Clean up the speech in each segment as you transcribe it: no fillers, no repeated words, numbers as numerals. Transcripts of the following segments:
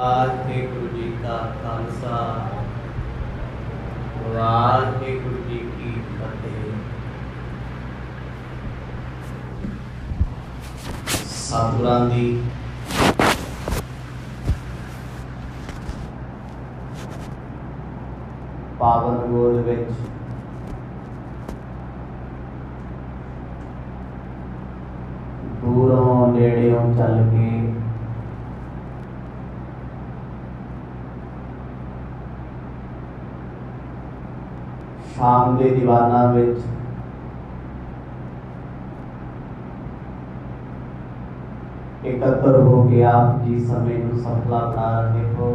वाहेगुरु जी का खालसा वाहेगुरु जी की फतेह। सतगुरां दी पावन गोद विच दूरों नेड़ियों चल के शाम के दीवाना विच एकत्र हो गया जी समय को सफला बना रहे हो।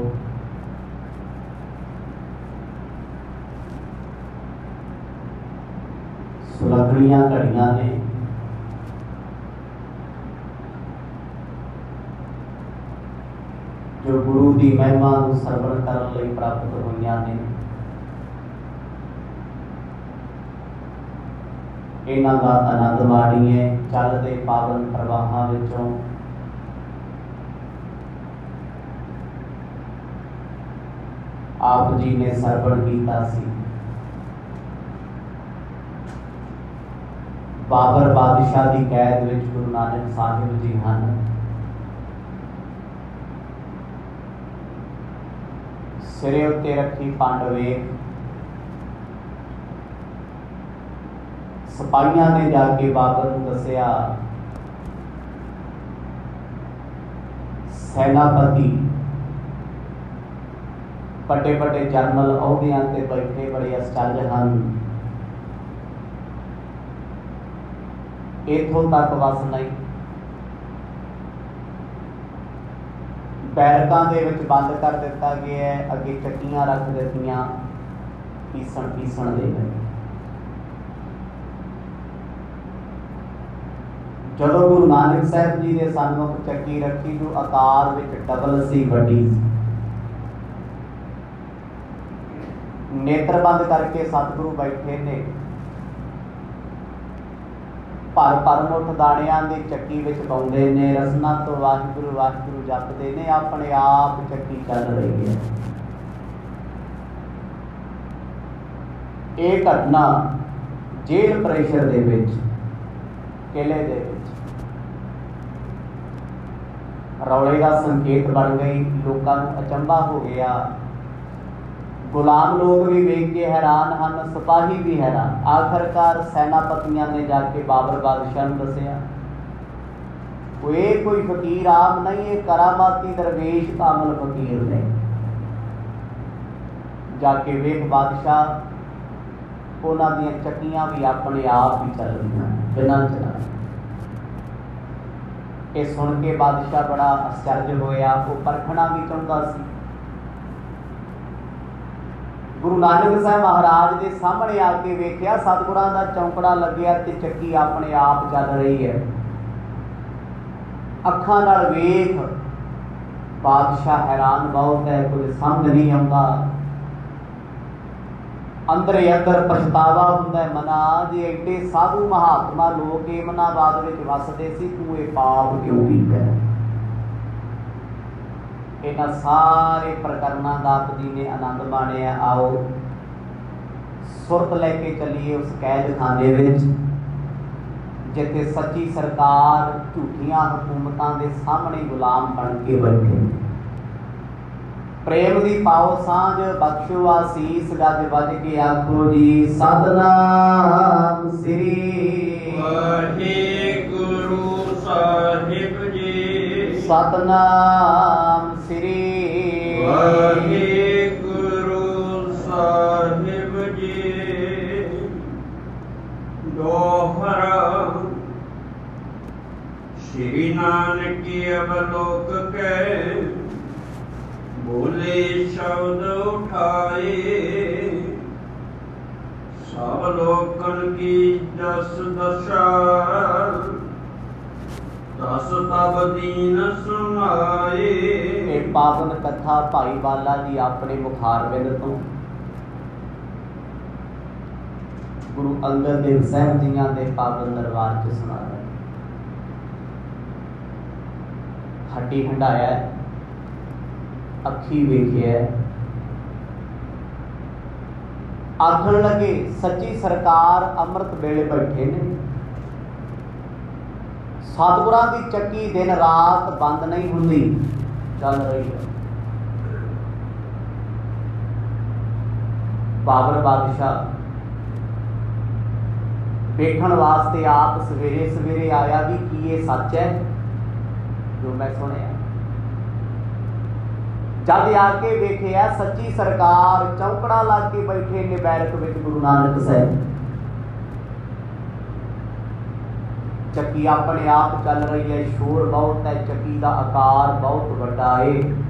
सुलगड़ियां घड़ियां ने जो गुरु की महिमा को सरवण करने प्राप्त होईयां ने इन्हां दा आनंद माणीए। चलदे पावन प्रवाहां विचों आप जी ने सरवण कीता सी। बाबर बादशाह की कैद विच गुरु नानक साहिब जी हन। सिरे उत्ते रखी पंड वेख सिपाहियां ने जाके बाबर नूं दस्या सेनापति बड़े बड़े जरनल अहुदियां ते बैठे बड़े अचरज हन। इथों तक बस नहीं बैरकां दे विच बंद कर दिता गया है। अगे चक्कियां रख दित्तियां पीसण पीसण दे गए। जदों गुरु नानक साहब जी ने सन्मुख चक्की रखी जो आकार विच डबल सी वड्डी नेत्र बंद करके सतगुरु बैठे ने भर भर मुठ दाणियां दी चक्की विच पाउंदे ने। रसना तो वाहिगुरु वाहिगुरु जपदे ने। अपने आप चक्की चल रही है। एक घटना जेल प्रेशर दे विच किले दे रौले का संकेत बन गई। लोगों को अचंभा हो गया। गुलाम लोग भी वेख के हैरान हैं, सिपाही भी हैरान। आखिरकार सेनापतियां ने जाके बाबर बादशाह नूं दस्या कोई फकीर आम नहीं, ये करामाती दरवेश कामल फकीर ने। जाके वेख बादशाह उन्हां दी चक्कियां भी अपने आप ही चल रही बिना चला। ये सुन के बादशाह बड़ा आश्चर्य होया। वो परखना भी चाहता सी। गुरु नानक साहब महाराज के सामने आके वेखिया सतगुरां दा चौंकड़ा लग्या ते चक्की अपने आप चल रही है। अखां नाल वेख बादशाह हैरान बहुत है, कुछ समझ नहीं आउंदा। अंदर अंदर पछतावा हुंदा है, मना जे एडे साधु महात्मा लोग एमनाबाद विच वसदे सी, तूं इह पाप क्यों कीता है। इन्हां सारे प्रकरणां दा आप जी ने आनंद माणिया। आओ सुरत लैके चलीए उस कैद खाने विच जिथे सच्ची सरकार झूठियां हुकूमतां दे सामने गुलाम बन के बैठे। प्रेम दी पाओ सांझ बख्शो आसीस, गज बज के आखो जी सतनाम श्री वाहेगुरु साहिब जी। सतनाम श्री वाहेगुरु साहिब जी। दोहरा श्री नानक की अवलोक के बोले शब्द उठाए सब लोकन की दस दशा दस तब दीन सुनाए। पावन कथा भाई वाला जी अपने मुखारबिंद तो गुरु अंगद देव साहब जियां दे पावन दरबार च सुना रहे। हड्डी हंडाया अखी वेखिए आखन लगे सच्ची सरकार अमृत बेले बैठे ने। सतगुरां दी चक्की दिन रात बंद नहीं हुंदी, चल रही है। बाबर बादशाह देखने वास्ते आप सवेरे सवेरे आया भी कि ये सच है जो मैं सुने। जब आके वेखिया सच्ची सरकार चौकड़ा लाके बैठे ने बैरक विच गुरु नानक साहब। चक्की अपने आप चल रही है, शोर बहुत है, चक्की का आकार बहुत बड़ा है।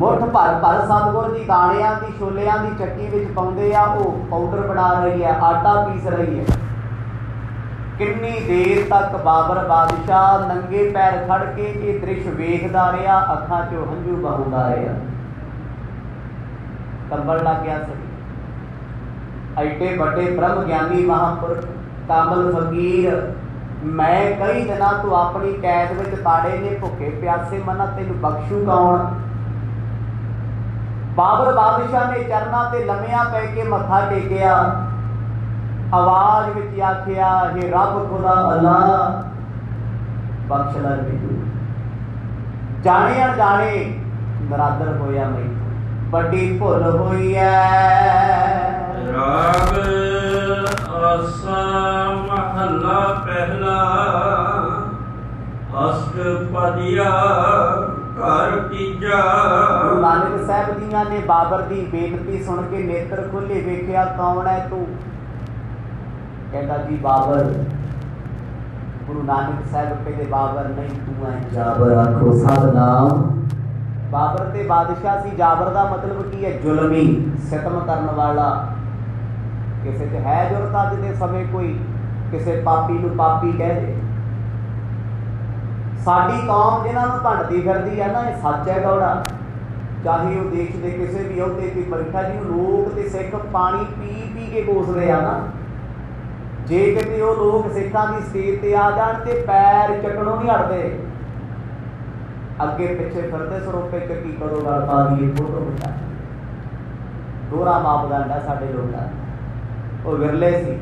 मुठ भर भर सतगुर जी दाणिया की छोलिया की चक्की विच पाउंदे आ, वो पाउडर बना रही है, आटा पीस रही है। कितनी देर तक बाबर बादशाह नंगे पैर खड़ के ये दृश्य वेखदा रहा, अखां चो हंझू बहदा रहा। कंबल लग गया सी। एडे वड्डे ब्रह्म ज्ञानी महापुरुष कामल फकीर, मैं कई दिनों तू अपनी कैद विच ताड़े ने, भुखे प्यासे मना, तेन बख्शू कौन? बाबर बादशाह ने चरना ते लमिया पै के मथा टेकिया, आवाज विच आखिया, हे रब खुदा अल्लाह बख्श लै मैनूं। जाने अणजाने नरादर होया मैं, बड़ी भुल होई है। राग आसा महला पहला। अस्क पदिया कर तीजा। गुरु नानक साहब दियां ने बाबर दी बेनती सुन के नेत्र खोले, वेखिया कौन है तू? कहता जी बाबर। गुरु नानक साहब कहते बाबर नहीं, तू है जाबर। आखो सतनाम। बाबर ते बादशाह सी, जाबर दा मतलब की है? जुलमी, सितम करने वाला। किसे ते है जुरत अज दे समय कोई किसे पापी नूं पापी कह दे? साडी कौम जिन्हां नूं भंडदी फिरदी है ना, ये सच है गौड़ा। चाहे वो देश के किसी भी अहुदे ते बैठा जी, लोग ते सिख पानी पी के कोसदे आ ना। जे कभी वो लोग सिखा की स्टेज पर आ जान तो पैर चकनों नहीं हटते, अगे पिछे फिरते सरोपे चक्की करो गल पा दिए फोटो बिठा। दोहरा मापदंड है साढ़े लोगों। वो विरले सी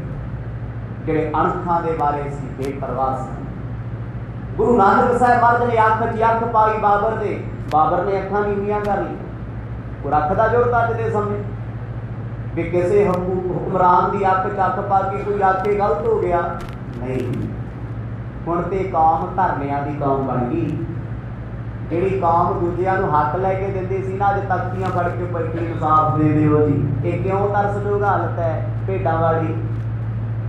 जेड़े अणखां दे बारे सी बेपरवाह सी। गुरु नानक साहब महाराज ने अख च अख पाई बाबर दे, बाबर ने अखां नीवियां कर ली। वो रखता जुर्द अज दे समय कि किसी हुक्मरान की अख चख पा के कोई आके गलत हो गया नहीं। हुण ते कौम धरनियां दी कौम बन गई, जिहड़ी कौम दूजियां नूं हक लैके दिंदी सी ना, अज तख्तियां फड़ के बैठी, इंसाफ दे दिओ जी। ये क्यों तरसयोग हालत है भेडां वाली?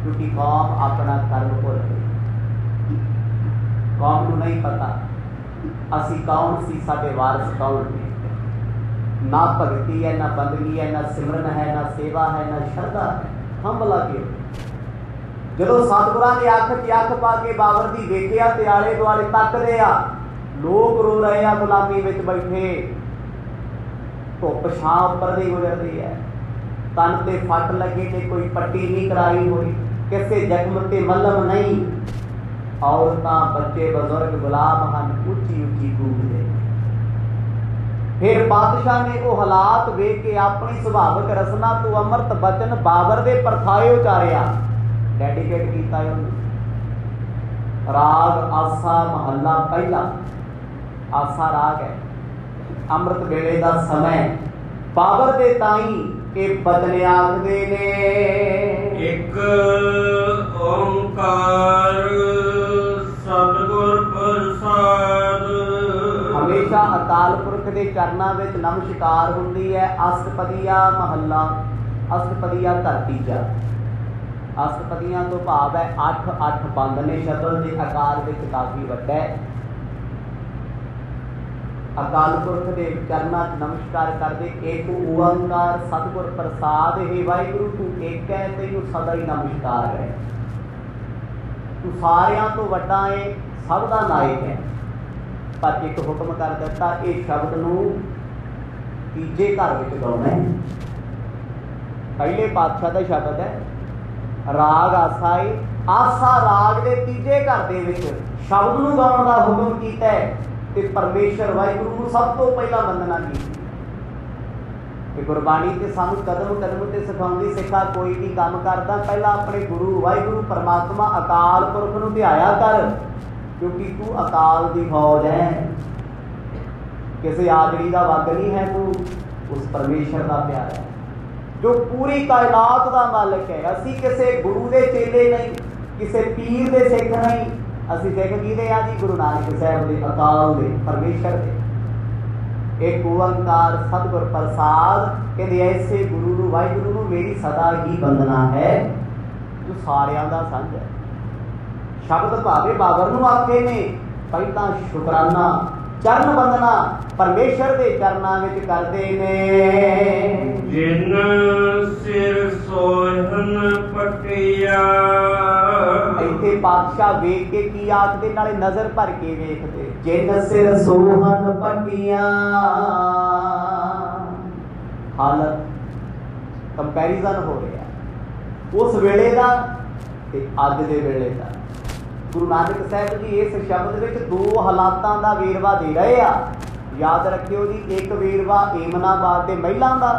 क्योंकि कौम अपना कर्म भुल गई। कौम नूं नहीं पता असीं कौन सी, साडे वारस कौन ने। ना भगती है, ना बंदगी है, ना सिमरन है, ना सेवा है, ना श्रद्धा है। हम भला के जो सतगुरां ने अख च अख पा के बाबर दी वेखिया ते आले दुआले तकदे आ, लोग रो रहे आ, गुलामी विच बैठे, धुप छां उपर दी गुजर रही है, तन ते फट लगे ते कोई पट्टी नहीं कराई होई, किसे जख्म ते मलहम नहीं। औरतां बच्चे बजुर्ग गुलाम हन, उची उची गूंजदे। फिर बादशाह ने वो हालात वेख के अपनी सुभाविक रसना तो अमृत बचन बाबर दे परथाए उचारिया, डेडीकेट किया। राग आसा महला पहला। आसा राग है, अमृत वेले का समय। बाबर दे ताई के बदले आखदे ने, एक ओंकार सतगुर प्रसाद। हमेशा अकाल पुरख के चरणों में नमस्कार होंदी है। अष्टपदिया महला। अष्टपदिया धरती जा। अष्टपदिया तो भाव है अठ अठ बंद ने, शब्द के आकार में काफ़ी वड्डा है। अकाल पुरख के चरणों में नमस्कार करते, एक ओंकार सतगुर प्रसाद, हे वाहिगुरु तू एक है, तेनू सदा ही नमस्कार है, तू सारियां तो वड्डा है, सब का नायक है। पर एक हुक्म कर दिता, यह शब्द नूं तीजे घर में गाउणा है। पहले पातशाह का शब्द है राग आसा है। आसा राग के तीजे घर के शब्द नूं गाउण दा हुक्म कीता है। कि परमेश्वर वाहिगुरु ਨੂੰ ਸਭ ਤੋਂ ਪਹਿਲਾਂ ਵੰਦਨਾ ਕੀਤੀ। कि गुरबाणी से सानू कदम कदम से सिखाती सिखा कोई भी काम करता पहला अपने गुरु वाहिगुरु परमात्मा अकाल पुरख नूं ध्याया कर, क्योंकि तू अकाल की फौज है, किसी आदमी का वग नहीं है, तू उस परमेश्वर का प्यार है जो पूरी कायनात का मालिक है। असी किसी गुरु के चेले नहीं, किसी पीर के सिख नहीं, असी सिख किहदे आ जी, गुरु नानक साहब के अकाल के परमेश्वर के एक ओंकार सतगुर प्रसाद कहते ऐसे गुरु वाहिगुरु मेरी सदा ही वंदना है जो सारिया का संघ है। शब्द भावे बाबर नूं आखे ने पहिला शुकराना चरण वंदना परमेश्वर के चरणों में करते ने। जिन सिर सोहन पटिया इतने पातशाह वेख के की आखते, नाले नजर भर के वेखते। जिन सिर सोहन पटिया हालत कंपैरिजन हो रहा उस वेले का अज के वेले का। गुरु नानक साहब जी इस शब्द में दो हालातों का वेरवा दे रहे हैं, याद रखियो जी। एक वेरवा ऐमनाबाद के महिला का,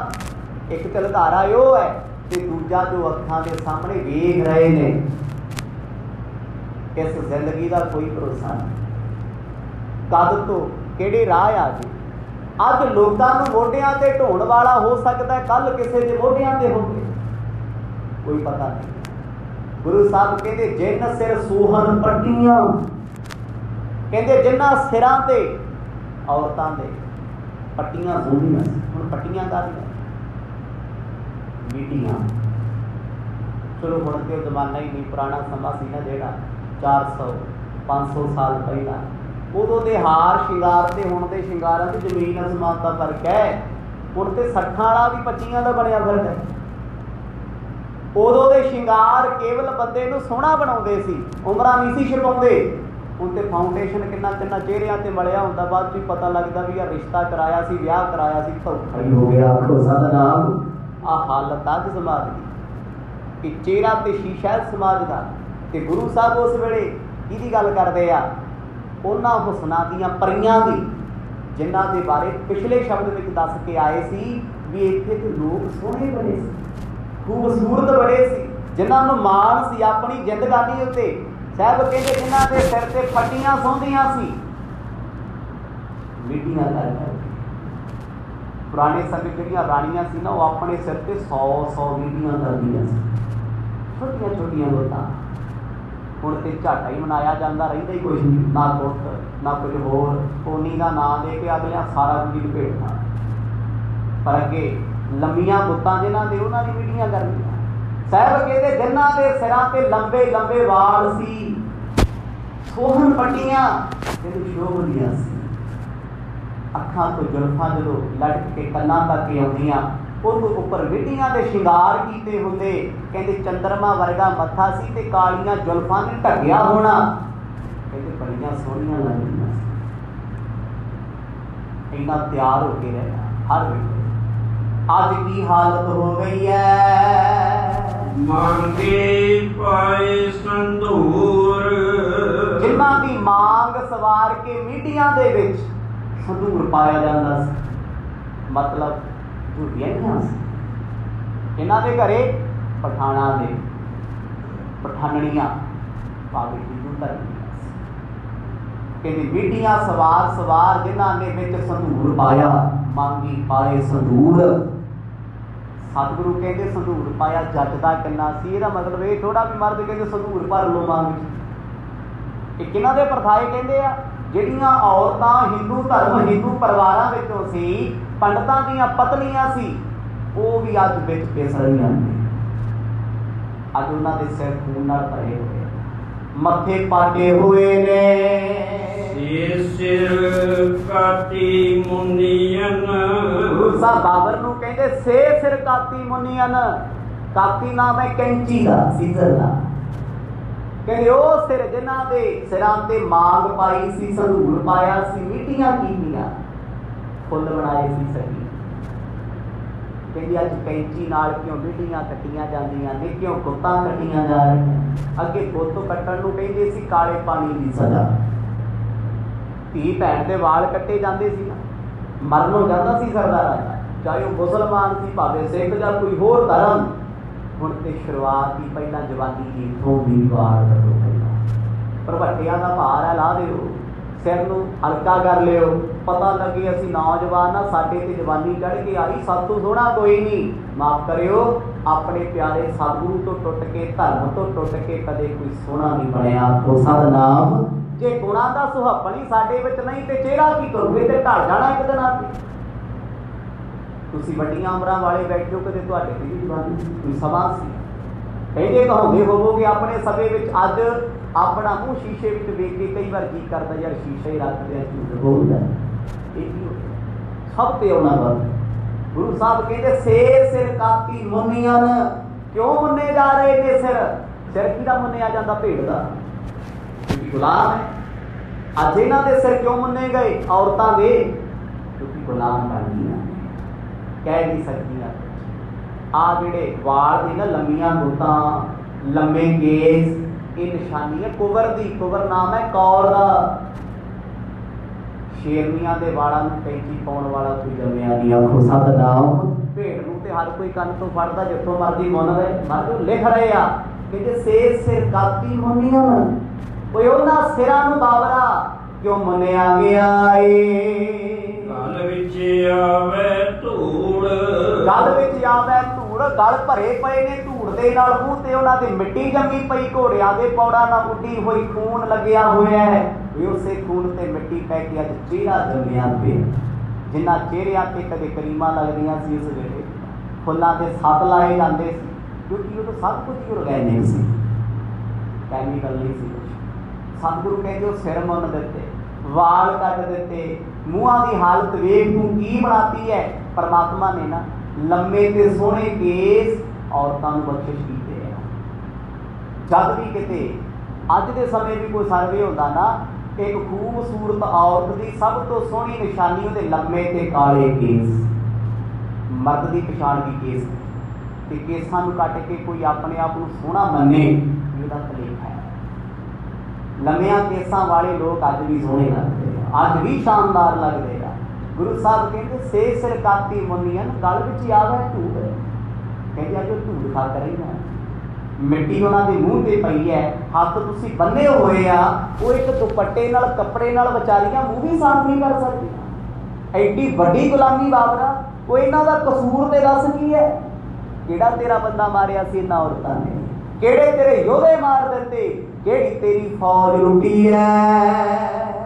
एक झलकारा यो है ते दूजा जो अखां के सामने वेख रहे ने। इस जिंदगी का कोई भरोसा नहीं, कद तो किहड़े राह आ जी। अज लोकां नूं मोढियां ते ढोण वाला हो सकता है, कल किसी के मोढियां ते होवे, कोई पता नहीं। गुरु साहब कहते जिन सिर सोहन पट्टियां, कहते जिन्हां सिरां ते औरतां दे पट्टियां सोहनियां। हुण पट्टियां काहदियां मीटियां, चलो हुण ते जमाना ही नहीं, पुराना समा सी ना जिहड़ा 400-500 साल पहला। उदों दे हार शिंगार ते हुण दे शिंगारां ते जमीन आसमान दा फर्क है। हुण ते 60 वाला भी 25 दा बणिया फर्क है। उदों के शिंगार केवल बंदे नूं सोहना बनाउंदे सी, उमरां नहीं सी छपाउंदे। हुण ते फाउंडेशन कितना कितना चेहरियां ते मलिया हुंदा, बाद च पता लगदा भी आ रिश्ता कराया सी, विआह कराया सी, धोखा ही हो गया। आखो सतनाम, आ हालत अज समाज दी कि चेहरा ते शीशा समाज दा। ते गुरु साहब उस वेले इहदी गल करदे आ, उन्हां हुसनां दीयां परियां दी जिन्हां दे बारे पिछले शब्द विच दस के आए सी भी इत्थे ते लोक सोहणे बने सी, खूबसूरत बड़े सी, जिन्होंने माण सी अपनी जिंदगानी उत्ते। साहब कहते जिन्हों के सिर से फटियां सोंदियां सी मीटियां कर। पुराने समय जड़ियां राणियां सी ना, वो अपने सिर से 100-100 मीटियां करदियां सी, छोटियां छोटियां लोटां। हुण ते झाटा ही मनाया जाता, रहिंदा ही कुछ नहीं, ना कुछ ना कुछ होर। कोनी का नां दे के अगलियां सारा कुछ लपेटना, पर अगे लंबिया गुत्तां जिन्हां दे उन्हां दी मीटिंगां करनियां। साहब कहते जिन्हां दे सिरां ते लंबे लंबे वाल सी, सोहन पट्टियां तेनूं शोभदियां सी। अखां तो जुल्फां जदों लटक के कन्नां तक आउंदियां, उस उपर मिट्टियां दे शिंगार कीते हुंदे। कहते चंद्रमा वर्गा मत्था सी ते कालियां जुल्फां ने ढकिया होना। कहते बड़ियां सोहणियां लगदियां सी। इन्ना तैयार होके रहना हर वेले। आज की हालत हो गई है मांगे पाए संदूर, जिन्हां दी मांग सवार के मीटियां दे विच संदूर पाया जांदा सी, मतलब झूठियां सी। इन्हां दे घरे पठाणा दे पठाणणियां पावे जीव धरनियां सी। कहंदे मीटियां सवार सवार जिन्हां ने विच संदूर पाया, मांगी पाए संदूर। सतगुरु कहते संदूर पाया जचदा किन्ना सी। इहदा मतलब यह थोड़ा भी मर्द कहते संदूर भर लो मांग। एक इन्हां दे प्रथाए कहते आ जिहड़ियां औरतां हिंदू धर्म हिंदू परिवारां विचों सी, पंडितां दीयां पत्नियां सी, वो भी अज विच पिस रहियां ने। अज उन्हां दे सिर खून नाल भरे होए, मत्थे पाटे हुए ने, सिर काटी मुनियन। गुरसा बाबर नूं कहंदे से सिर काटी मुनियन, काटी नाम है कैंची दा, सीजर दा। कहंदे ओ सिर जिन्हां दे सिरां ते मांग पाई सी, संदूर पाया सी, मीटियां कीतियां, फुल बनाए सी सही। कहंदी अज कैंची नाल क्यों मीटियां कट्टियां जांदियां ने, क्यों गुत्तां कट्टियां जा रहियां। अगे गुत्त कट्टण नूं कहंदे सी काले पानी दी सजा। ਧੀ ਭੈਣ ਦੇ ਵਾਲ ਕੱਟੇ ਜਾਂਦੇ ਸੀ ਨਾ, ਮਰਨ ਹੋ ਜਾਂਦਾ ਸੀ ਸਰਦਾਰਾਂ ਦਾ, ਚਾਹੇ ਉਹ ਮੁਸਲਮਾਨ ਸੀ ਭਾਵੇਂ ਸਿੱਖ ਜਾਂ ਕੋਈ ਹੋਰ ਧਰਮ। ਹੁਣ ਤੇ ਸ਼ੁਰੂਆਤ ਹੀ ਪਹਿਲਾਂ ਜਵਾਨੀ ਦੀ ਤੋਂ ਵੀ ਵਾਰ ਕਰੋ, ਪਹਿਲਾਂ ਭਰਵੱਟਿਆਂ ਦਾ ਭਾਰ ਹੈ ਲਾ ਦਿਓ, ਸਿਰ ਨੂੰ ਹਲਕਾ ਕਰ ਲਿਓ, ਪਤਾ ਲੱਗੇ ਅਸੀਂ ਨੌਜਵਾਨ ਆ, ਸਾਡੇ ਤੇ ਜਵਾਨੀ ਚੜ ਕੇ ਆਈ, ਸਭ ਤੋਂ ਸੋਹਣਾ ਕੋਈ ਨਹੀਂ। ਮਾਫ ਕਰਿਓ, ਆਪਣੇ ਪਿਆਰੇ ਸਤਿਗੁਰੂ ਤੋਂ ਟੁੱਟ ਕੇ, ਧਰਮ ਤੋਂ ਟੁੱਟ ਕੇ ਕਦੇ ਕੋਈ ਸੋਹਣਾ ਨਹੀਂ ਬਣਿਆ। ਉਹ ਸਤਨਾਮ, ਜੇ ਗੁਣਾ ਦਾ ਸੁਹੱਪਣ ਹੀ ਸਾਡੇ ਵਿੱਚ ਨਹੀਂ ਤੇ ਚਿਹਰਾ ਕੀ ਕਰੂਗੇ, ਤੇ ਢਲ ਜਾਣਾ ਇੱਕ ਦਿਨ ਆਪੇ। ਤੁਸੀਂ ਵੱਡੀਆਂ ਉਮਰਾਂ ਵਾਲੇ ਬੈਠੇ ਹੋ, ਕਦੇ ਤੁਹਾਡੇ ਤੇ ਜਵਾਨੀ ਕੋਈ ਸਮਾਂ ਸੀ? ਕਹਿੰਦੇ ਕਹੋਗੇ ਹੋਵੋਗੇ ਆਪਣੇ ਸਭੇ ਵਿੱਚ। ਅੱਜ ਆਪਣਾ ਮੂੰਹ ਸ਼ੀਸ਼ੇ ਵਿੱਚ ਵੇਖ ਕੇ ਕਈ ਵਾਰ ਕੀ ਕਰਦਾ, ਯਾਰ ਸ਼ੀਸ਼ਾ ਹੀ ਰੱਖ ਦਿਆ ਝੂਠ ਬੋਲਦਾ। ਇਹ ਕੀ ਹੋ ਗਿਆ ਸਭ ਤੇ ਉਹਨਾਂ ਵੱਲ? ਗੁਰੂ ਸਾਹਿਬ ਕਹਿੰਦੇ ਸਿਰ ਸਿਰ ਕਾਪੀ ਮੁੰਨੀਆਂ, ਕਿਉਂ ਮੁੰਨੇ ਜਾ ਰਹੇ ਨੇ ਸਿਰ? ਸਿਰ ਕਿਹਦਾ ਮੁੰਨਿਆ ਜਾਂਦਾ? ਭੇਡ ਦਾ, ਕਿਉਂਕਿ ਗੁਲਾਮ ਹੈ। ਅੱਜ ਇਹਨਾਂ ਦੇ ਸਿਰ ਕਿਉਂ ਮੁੰਨੇ ਗਏ? ਔਰਤਾਂ ਦੇ, ਕਿਉਂਕਿ ਗੁਲਾਮ ਬਣ ਗਈਆਂ, ਕਹਿ ਨਹੀਂ ਸਕਦੀਆਂ। ਆਹ ਜਿਹੜੇ ਵਾਲ ਦੀ ਨਾ ਲੰਮੀਆਂ ਗੁੱਤਾਂ, ਲੰਮੇ ਕੇਸ, ਇਹ ਨਿਸ਼ਾਨੀ ਹੈ ਕੁਵਰ ਦੀ। ਕੁਵਰ ਨਾਮ ਹੈ ਕੌਰ ਦਾ। ਸ਼ੇਰਨੀਆਂ ਦੇ ਵਾਲਾਂ ਨੂੰ ਕੈਂਚੀ ਪਾਉਣ ਵਾਲਾ ਕੋਈ ਜੰਮਿਆ ਨਹੀਂ। ਆਖੋ ਸਤਿਨਾਮ। ਭੇਡ ਨੂੰ ਤੇ ਹਰ ਕੋਈ ਕੰਨ ਤੋਂ ਫੜਦਾ, ਜਿੱਥੋਂ ਮਰਜ਼ੀ ਮੁੰਨਦਾ। ਮਰਦ ਲਿਖ ਰਹੇ ਆ ਕਿ ਸਿਰ ਸਿਰ ਕਾਤੀ ਮੁੰਨੀਆਂ, ਕੋਈ ਉਹਨਾਂ ਸਿਰਾਂ ਨੂੰ ਬਾਬਰਾ ਕਿਉਂ ਮੁੰਨਿਆ ਗਿਆ ਏ? ਗਲ ਵਿੱਚ ਆਵੇ ਧੂੜ, ਗਲ ਵਿੱਚ ਆਵੇ ਧੂੜ, ਗਲ ਭਰੇ ਪਏ ਨੇ ਧੂੜ ਦੇ ਨਾਲ, ਮੂੰਹ ਤੇ ਉਹਨਾਂ ਦੇ ਮਿੱਟੀ ਜੰਮੀ ਪਈ, ਘੋੜਿਆਂ ਦੇ ਪੌੜਾਂ ਨਾਲ ਉੱਡੀ ਹੋਈ, ਖੂਨ ਲੱਗਿਆ ਹੋਇਆ ਹੈ। ਵੀ ਉਸੇ ਖੂਨ ਤੇ ਮਿੱਟੀ ਪੈ ਕੇ ਅੱਜ ਚਿਹਰਾ ਜੰਮਿਆ ਪਿਆ। ਜਿਨ੍ਹਾਂ ਚਿਹਰਿਆਂ ਤੇ ਕਦੇ ਕਰੀਮਾਂ ਲੱਗਦੀਆਂ ਸੀ, ਉਸ ਵੇਲੇ ਫੁੱਲਾਂ ਦੇ ਸੱਤ ਲਾਏ ਜਾਂਦੇ ਸੀ, ਕਿਉਂਕਿ ਉਹ ਸਭ ਕੁਝ ਹੀ ਔਰਗੈਨਿਕ ਸੀ, ਕੈਮੀਕਲ ਨਹੀਂ ਸੀ ਕੁਛ। ਸਤਿਗੁਰੂ ਕਹਿੰਦੇ ਉਹ ਸਿਰ ਮੰਨ ਦਿੱਤੇ, ਵਾਲ ਕੱਟ ਦਿੱਤੇ, ਮੂੰਹਾਂ ਦੀ ਹਾਲਤ ਵੇਖ ਤੂੰ ਕੀ ਬਣਾਤੀ ਹੈ। ਪਰਮਾਤਮਾ ਨੇ ਨਾ ਲੰਮੇ ਤੇ ਸੋਹਣੇ ਕੇਸ ਔਰਤਾਂ ਨੂੰ ਬਖਸ਼ਿਸ਼ ਕੀਤੇ ਹੈ। ਜਦ ਵੀ ਕਿਤੇ ਅੱਜ ਦੇ ਸਮੇਂ ਵੀ ਕੋਈ ਸਰਵੇ ਹੁੰਦਾ ਨਾ, ਇੱਕ ਖੂਬਸੂਰਤ ਔਰਤ ਦੀ ਸਭ ਤੋਂ ਸੋਹਣੀ ਨਿਸ਼ਾਨੀ ਉਹਦੇ ਲੰਮੇ ਤੇ ਕਾਲੇ ਕੇਸ। ਮਰਦ ਦੀ ਪਛਾਣ ਵੀ ਕੇਸ ਤੇ ਕੇਸਾਂ ਨੂੰ ਕੱਟ ਕੇ ਕੋਈ ਆਪਣੇ ਆਪ ਨੂੰ ਸੋਹਣਾ ਮੰਨੇ, ਇਹਦਾ ਭਲੇਖਾ ਹੈ। ਲੰਮਿਆਂ ਕੇਸਾਂ ਵਾਲੇ ਲੋਕ ਅੱਜ ਵੀ ਸੋਹਣੇ ਲੱਗਦੇ ਆ, ਅੱਜ ਵੀ ਸ਼ਾਨਦਾਰ ਲੱਗਦੇ ਆ। ਗੁਰੂ ਸਾਹਿਬ ਕਹਿੰਦੇ ਸੇ ਸਿਰ ਕਾਤੀ ਮੁੰਨੀਆਂ, ਗਲ ਵਿੱਚ ਆਵਾ ਧੂੜ। ਕਹਿੰਦੇ ਅੱਜ ਉਹ ਧੂੜ ਖਾ ਕਰ ਰਹੀ ਨਾ, ਮਿੱਟੀ ਉਹਨਾਂ ਦੇ ਮੂੰਹ ਤੇ ਪਈ ਹੈ, ਹੱਥ ਤੁਸੀਂ ਬੰਨੇ ਹੋਏ ਆ, ਉਹ ਇੱਕ ਦੁਪੱਟੇ ਨਾਲ, ਕੱਪੜੇ ਨਾਲ ਵਿਚਾਰੀਆਂ ਮੂੰਹ ਵੀ ਸਾਫ਼ ਨਹੀਂ ਕਰ ਸਕਦੀਆਂ। ਐਡੀ ਵੱਡੀ ਗੁਲਾਮੀ ਬਾਬਰਾ, ਉਹ ਇਹਨਾਂ ਦਾ ਕਸੂਰ ਤੇ ਦੱਸ ਕੀ ਹੈ? ਕਿਹੜਾ ਤੇਰਾ ਬੰਦਾ ਮਾਰਿਆ ਸੀ ਇਹਨਾਂ ਔਰਤਾਂ ਨੇ? ਕਿਹੜੇ ਤੇਰੇ ਯੋਧੇ ਮਾਰ ਦਿੱਤੇ? ਕਿਹੜੀ ਤੇਰੀ ਫੌਜ ਲੁੱਟੀ ਹੈ?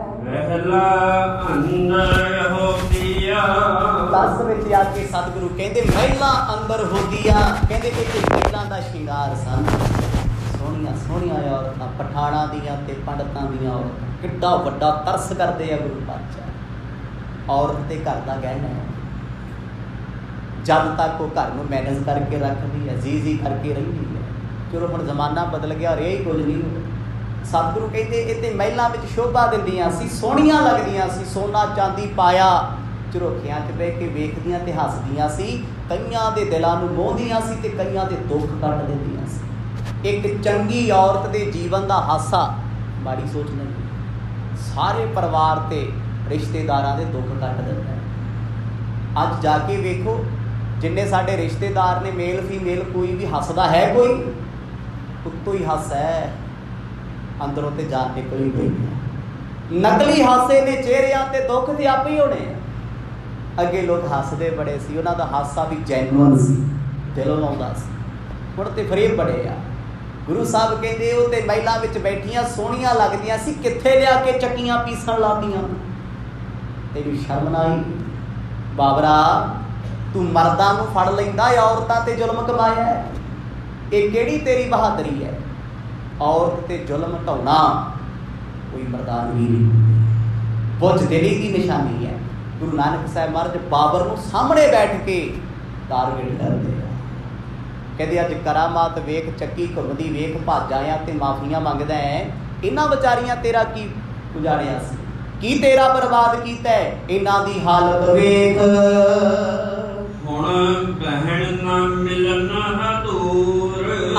ਦਸ ਵਿੱਚ ਆ ਕੇ ਸਤਿਗੁਰੂ ਕਹਿੰਦੇ ਮਹਿਲਾ ਅੰਦਰ ਹੁੰਦੀਆਂ। ਕਹਿੰਦੇ ਕਿ ਮਹਿਲਾ ਦਾ ਸ਼ਿੰਗਾਰ ਸਨ, ਸੋਹਣੀਆਂ ਸੋਹਣੀਆਂ ਔਰਤਾਂ, ਪਠਾਣਾਂ ਦੀਆਂ ਤੇ ਪੰਡਤਾਂ ਦੀਆਂ ਔਰਤਾਂ। ਕਿੱਡਾ ਵੱਡਾ ਤਰਸ ਕਰਦੇ ਆ ਗੁਰੂ ਪਾਤਸ਼ਾਹ। ਔਰਤ ਤੇ ਘਰ ਦਾ ਗਹਿਣਾ ਹੈ। ਜਦ ਤੱਕ ਉਹ ਘਰ ਨੂੰ ਮੈਨੇਜ ਕਰਕੇ ਰੱਖਦੀ ਹੈ, ਜੀ ਕਰਕੇ ਰਹਿੰਦੀ ਹੈ। ਚਲੋ ਹੁਣ ਜ਼ਮਾਨਾ ਬਦਲ ਗਿਆ, ਔਰ ਇਹ ਹੀ ਕੁਝ ਨਹੀਂ। ਸਤਿਗੁਰੂ ਕਹਿੰਦੇ ਇਹ ਤੇ ਮਹਿਲਾਂ ਵਿੱਚ ਸ਼ੋਭਾ ਦਿੰਦੀਆਂ ਸੀ, ਸੋਹਣੀਆਂ ਲੱਗਦੀਆਂ ਸੀ, ਸੋਨਾ ਚਾਂਦੀ ਪਾਇਆ, ਚਰੋਖਿਆਂ 'ਚ ਬਹਿ ਕੇ ਵੇਖਦੀਆਂ ਤੇ ਹੱਸਦੀਆਂ ਸੀ। ਕਈਆਂ ਦੇ ਦਿਲਾਂ ਨੂੰ ਮੋਹਦੀਆਂ ਸੀ ਤੇ ਕਈਆਂ ਦੇ ਦੁੱਖ ਕੱਟ ਦਿੰਦੀਆਂ ਸੀ। ਇੱਕ ਚੰਗੀ ਔਰਤ ਦੇ ਜੀਵਨ ਦਾ ਹਾਸਾ, ਮਾੜੀ ਸੋਚ ਨਹੀਂ, ਸਾਰੇ ਪਰਿਵਾਰ ਤੇ ਰਿਸ਼ਤੇਦਾਰਾਂ ਦੇ ਦੁੱਖ ਕੱਟ ਦਿੰਦਾ। ਅੱਜ ਜਾ ਕੇ ਵੇਖੋ ਜਿੰਨੇ ਸਾਡੇ ਰਿਸ਼ਤੇਦਾਰ ਨੇ, ਮੇਲ ਫੀਮੇਲ ਕੋਈ ਵੀ ਹੱਸਦਾ ਹੈ? ਕੋਈ ਉੱਤੋਂ ਹੀ ਹੱਸ ਹੈ, ਅੰਦਰੋਂ ਤੇ ਜਾਨ ਨਿਕਲੀ ਗਈ। ਨਕਲੀ ਹਾਸੇ ਨੇ ਚਿਹਰਿਆਂ ਤੇ ਦੁੱਖ ਤੇ ਆਪੇ ਹੀ ਹੋਣੇ ਆ। ਅੱਗੇ ਲੋਕ ਹੱਸਦੇ ਬੜੇ ਸੀ, ਉਹਨਾਂ ਦਾ ਹਾਸਾ ਵੀ ਜੈਨੂਅਨ ਸੀ, ਦਿਲੋਂ ਆਉਂਦਾ ਸੀ। ਹੁਣ ਤੇ ਫਰੇਬ ਬੜੇ ਆ। ਗੁਰੂ ਸਾਹਿਬ ਕਹਿੰਦੇ ਉਹ ਤੇ ਮਹਿਲਾਂ ਵਿੱਚ ਬੈਠੀਆਂ ਸੋਹਣੀਆਂ ਲੱਗਦੀਆਂ ਸੀ, ਕਿੱਥੇ ਲਿਆ ਕੇ ਚੱਕੀਆਂ ਪੀਸਣ ਲਾਉਂਦੀਆਂ? ਤੇਰੀ ਸ਼ਰਮ ਨਾ ਆਈ ਬਾਬਰਾ? ਤੂੰ ਮਰਦਾਂ ਨੂੰ ਫੜ ਲੈਂਦਾ, ਔਰਤਾਂ ਤੇ ਜ਼ੁਲਮ ਕਮਾਇਆ। ਇਹ ਕਿਹੜੀ ਤੇਰੀ ਬਹਾਦਰੀ ਹੈ? ਔਰਤ ਤੇ ਜ਼ੁਲਮ ਢਾਉਣਾ ਕੋਈ ਮਰਦਾਨਗੀ ਨਹੀਂ, ਬੁੱਝਦਿਲੀ ਦੀ ਨਿਸ਼ਾਨੀ ਹੈ। ਗੁਰੂ ਨਾਨਕ ਸਾਹਿਬ ਮਹਾਰਾਜ ਬਾਬਰ ਨੂੰ ਸਾਹਮਣੇ ਬੈਠ ਕੇ ਟਾਰਗੇਟ ਕਰਦੇ ਆ। ਕਹਿੰਦੇ ਅੱਜ ਕਰਾਮਾਤ ਵੇਖ, ਚੱਕੀ ਘੁੰਮਦੀ ਵੇਖ, ਭੱਜ ਆਇਆ ਤੇ ਮਾਫੀਆਂ ਮੰਗਦਾ ਹੈ। ਇਹਨਾਂ ਵਿਚਾਰੀਆਂ ਤੇਰਾ ਕੀ ਉਜਾੜਿਆ ਸੀ? ਕੀ ਤੇਰਾ ਬਰਬਾਦ ਕੀਤਾ? ਇਹਨਾਂ ਦੀ ਹਾਲਤ ਵੇਖ। ਹੁਣ ਬਹਿਣ ਨਾ ਮਿਲਣ ਨਾ ਦੂਰ,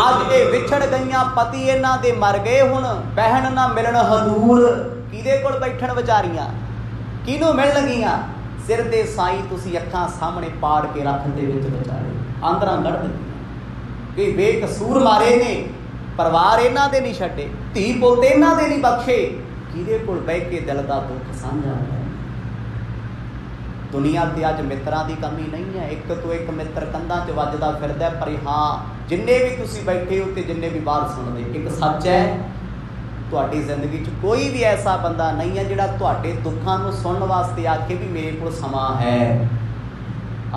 ਅੱਜ ਇਹ ਵਿਛੜ ਗਈਆਂ, ਪਤੀ ਇਹਨਾਂ ਦੇ ਮਰ ਗਏ, ਹੁਣ ਬਹਿਣ ਨਾ ਮਿਲਣ ਹਦੂਰ। किदे कोल बैठण विचारियां किनू मिल लगियां सिर दे साई तुसी अखां सामने पाड़ के रख दे विच विचारे आंदरां गड़ दित्तियां कि बेकसूर मारे ने परिवार इन्हां दे नहीं छड्डे धी पुत्त इन्हां दे नहीं बख्शे किदे कोल बैठ के दिल दा दुख सांझा कर। दुनिया ते अज मित्रां दी कमी नहीं है, एक तो एक मित्र कंधां 'च वजदा फिरदा पर हाँ जिन्ने भी तुसी बैठे हो ते जिन्ने भी बाहर सुणदे एक सच है तुहाडी जिंदगी 'च कोई भी ऐसा बंदा नहीं है जिहड़ा तुहाडे दुखां नूं सुणन वास्ते आखे भी मेरे कोल समां है।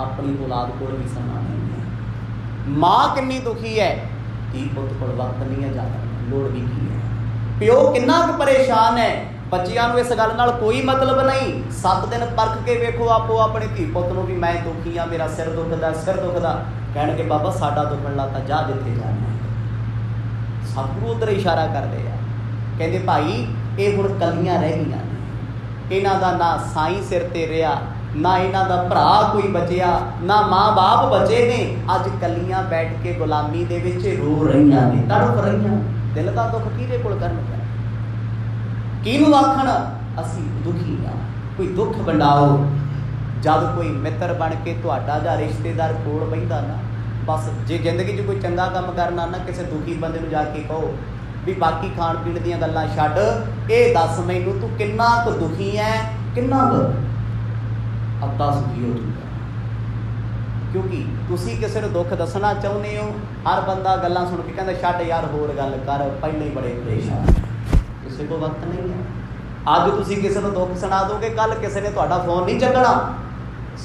अपनी औलाद कोल भी समां नहीं है, माँ कितनी दुखी है, धी पुत्त कोल वक्त नहीं है जाता लोड़ भी की है, प्यो कितना परेशान है, बच्चियां नूं इस गल नाल कोई मतलब नहीं। 7 दिन परख के वेखो आपो अपने धी पुत्त नूं भी मैं दुखी हाँ मेरा सिर दुखदा कहणगे बाबा साडा दुखण लाता जा जिथे जाना। सतगुरु उधर इशारा करदे आ कहंदे भाई ये हुण कलियां रह गईयां ने, इन्हां दा ना साईं सिर ते रिहा ना इन्हां दा भरा कोई बचिया ना माँ बाप बचे ने, अज कलियां बैठ के गुलामी दे विच रो रहीयां ने तड़फ रहीयां। दिल दा दुख किहदे कोल करन किनू आखण असी दुखी आ, कोई दुख वंडाओ। जब कोई मित्र बन के तुहाडा जा रिश्तेदार कोल बैठदा ना बस जे जिंदगी 'च कोई चंगा काम करना ना किसी दुखी बंदे नूं जाके कहो भी बाकी खाण पीण दीयां गल्लां छड्ड ये दस मैनूं तू किन्ना क दुखी है किन्ना क अद्धा सुखी हो जाऊगा, क्योंकि तुसी किसी नूं दुख दसना चाहुंदे हो हर बंदा गल्लां सुण के कहंदा छड्ड यार होर गल कर पहले ही बड़े परेशान किसी को वक्त नहीं है। अज तुम किसी को दुख सुना दोगे कल किसी ने तुहाडा फोन नहीं चकना।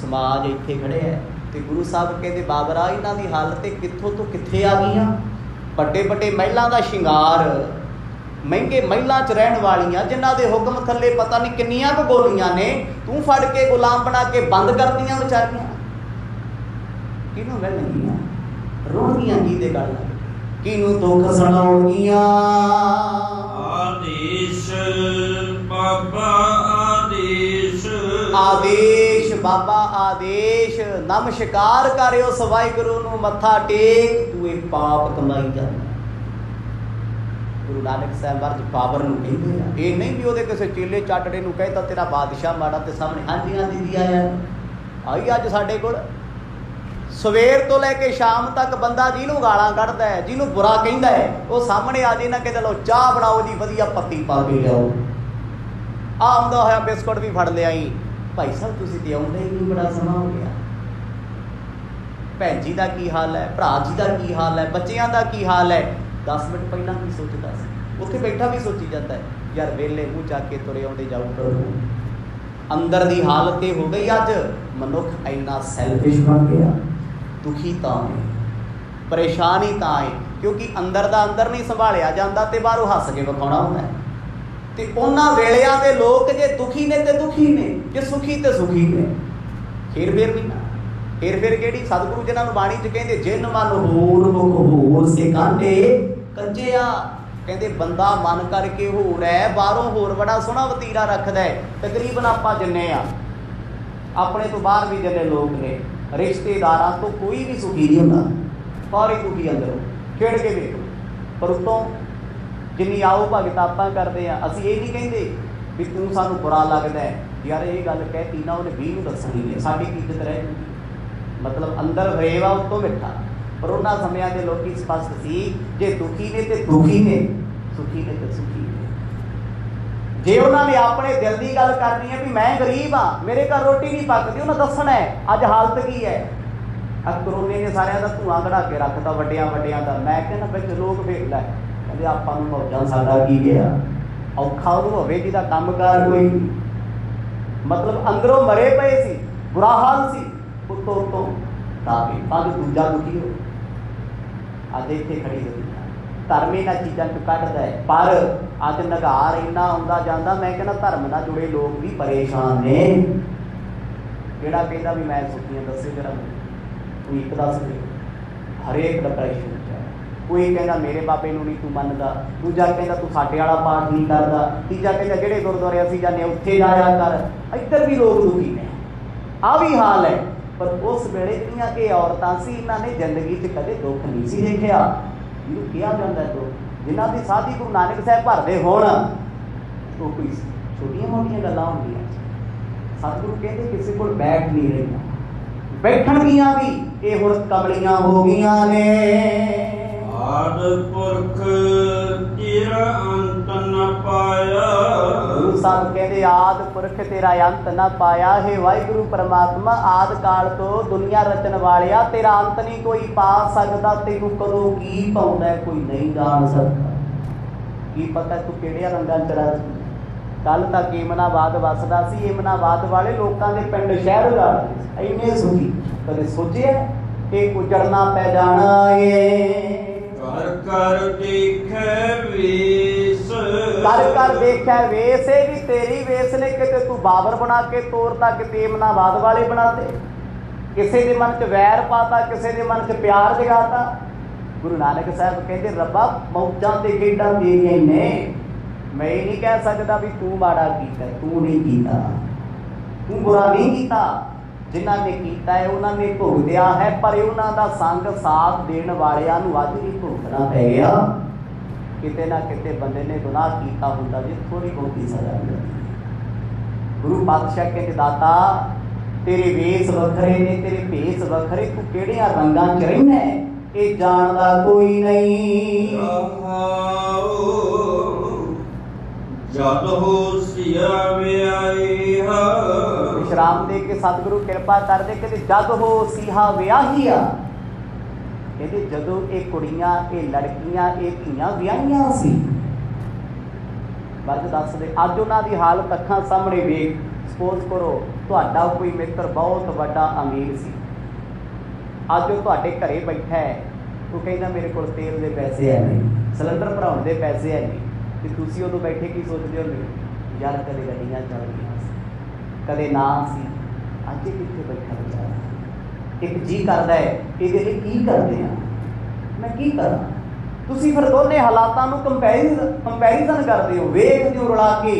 समाज इत्थे खड़े है तो गुरु साहब कहते बाबरा इन्हां दी हालत कित्थों तो कित्थे आ गईयां, बड़े बड़े महलों का शिंगार महंगे महलों 'च रहण वालियां जिन्हां दे हुक्म थले पता नहीं किन्नियां क गोलियां ने तू फड़ के गुलाम बना के बंद कर दीयां विचारियां किहनूं मिलणगियां रोणगियां किहदे गल किहनूं दुख सुणाउणगियां। आदेश बाबा आदेश नमस्कार कर उस वाहिगुरू नूं मत्था टेक तू ये पाप कमाई जाना। गुरु नानक साहब अर्ज बाबर नूं कहंदे ये नहीं भी उहदे किसी चेले चाटड़े नूं कहता तेरा बादशाह माड़ा ते सामने हाँ जी हाँ जी आया आई अज साडे कोल सवेर तो लैके शाम तक बंदा जिन्हों गालां कढ़दा है जिन्हों बुरा कहता है वह सामने आ जाए ना कि चलो चाह बनाओ जी वधिया पत्ती पा के लियाओ आंदा होया बिस्कुट भी फड़ लिया भाई साहब तुसीं ते आउंदे ही नहीं बड़ा समां हो गया। भैन जी का की हाल है, भरा जी का की हाल है, बच्चों का की हाल है, 10 मिनट पहलां भी सोचदा सी उत्थे बैठा भी सोची जाता है यार वेले मूँह चाके तुरे आउंदे जाऊ करो अंदर की हालत ये हो गई अज मनुख इन्ना सैल्फिश बन गया। दुखी तां है परेशानी तां है क्योंकि अंदर दा अंदर नहीं संभालिया जाता तो बाहरों हस के विखाउणा हुंदा ते उन्हां वेलियां दे लोक जे दुखी ने तो दुखी ने जे सुखी तो सुखी ने हेर फेर नहीं ना हेर फेर किहड़ी। सतगुरु जिन्हां नूं बाणी च कहंदे जिन मन होर मुख होर से कांटे कंजे आ कहते बंदा मन करके होर है बाहरों होर बड़ा सोहना वतीरा रखता है। तकरीबन आप जिन्ने अपने तो बाहर भी जिन्ने लोग ने रिश्तेदारां तो कोई भी सुखी नहीं होंदा बाहरी दुखी अंदरों खेड़ के देखो पर उसतों जिन्नी आओ भगत आपां करते हैं असीं ये नहीं कहते भी तू सानूं बुरा लगदा है यार ये गल कहती ना उन्हें 20 नूं दसणी है साडी इज्जत रह मतलब अंदर फरेवा उसतों मिठा। पर उन्होंने समय के लोग स्पष्ट सी जे दुखी ने तो दुखी ने सुखी ने तो सुखी ने जे उन्होंने अपने दिल की गल करनी है भी मैं गरीब हाँ मेरे घर रोटी नहीं पकती उन्हें दसना है अज हालत की है। करोने ने सारे का धुआं कढ़ा के रखता वड्डियां का मैं कहना बिच लोग फेरदा कहते आपां नूं मौजां साडा की गया औखा उन्होंने होवे जिहदा काम कार कोई मतलब अंदरों मरे पे सी बुरा हाल सी उत्तों उत्तों भाग दूजा दुखी हो आदे इतने खड़ी होती धर्म इन्होंने चीज़ों को कटता है पर अज नगार इन्ना आंदा जाता मैं कहना धर्म न जुड़े लोग भी परेशान ने जोड़ा कहता भी मैं सुखियाँ दसे जरा कोई एक दस दे हरेक डिप्रेशन कोई कहता मेरे बाबे नूं नहीं तू मनदा दूजा कहता तू साडे वाला पाठ नहीं करता तीजा कहता जिहड़े गुरुद्वारे असीं जाने उत्थे जाया कर इधर भी लोग दुखी ने आ भी हाल है। पर उस वेले जिहड़ियां कि औरतां सी इन्हां ने जिंदगी 'च कदे दुख नहीं सी देखिया जिन्होंने कहा जाता है तो जिन्होंने साधी गुरु नानक साहब भरते होण कोई छोटी मोटी गल्लां होंदियां। सतगुरु कहते किसी को बैठ नहीं रही, बैठन दियां भी ये हुण कमलियां हो गईयां ने। आद पुरख तेरा अंत न पाया, गुरु साहब कहते आद पुरख तेरा अंत न पाया। हे वाहिगुरु परमात्मा, आद काल तो दुनिया रचन वालिया तेरा अंत नहीं कोई पा सकता। तेनू कदों की पाउंदा कोई नहीं जान सकता। की पता तू किहड़े रंगां च रचदा। कल तक इमनाबाद वसदा सी, इमनाबाद वाले लोकां दे पिंड शहर दा इन्ने सुखी। कदे सोचे एक उजड़ना पै जाना है। कर देखै वेस भी तेरी वेस ने किते तू बाबर बना के तोरता, किते इमनाबाद वाले बनाते। किसी के मन च वैर पाता, किसी के मन च प्यार जगाता। गुरु नानक साहब कहते रब्बा मौजां ते खेडां तेरियां ही ने। मैं ये नहीं कह सकता भी तू माड़ा कीता, तू नहीं कीता, तू बुरा नहीं कीता। जिन्हां ने कीता है उन्हां ने भुगतिया है, पर उन्हां दा संग साथ देण वालियां नूं अज भी भुगतना पै गया। किते ना किते बंदे ने गुनाह कीता हुंदा जे थोड़ी बहुती सज़ा मिलदी। गुरु पातशाह कहते दाता तेरे वेस वखरे ने, तेरे भेस वखरे, तू किहड़ियां रंगां च रहिंदा है ये जाणदा कोई नहीं। जद होशिया में आई है विश्राम दे के सतगुरु कृपा कर दे। कहते जद हो सिहा व्याहिया, कहते जदों ये कुड़ियां ये लड़कियां ये धीआं व्याहियां सी। बस दस दे अज उन्हां दी हालत अखां सामने वेख। सपोज करो तुहाडा कोई मित्र बहुत वड्डा अमीर सी, अज ओह तुहाडे घरे बैठा है। तू कहंदा मेरे कोल तेल दे पैसे है नहीं, सिलेंडर भराउण दे पैसे है नहीं, ते तुसीं उदों बैठे की सोचदे हो यार कदे गड्डियां चलदियां कदे ना सी, अज कितने बैठा बेचारा एक जी करता है ये की करते हैं मैं की करा। तुसी फिर दोनों हालातों को कंपैरिजन करते हो, वेखते हो रुला के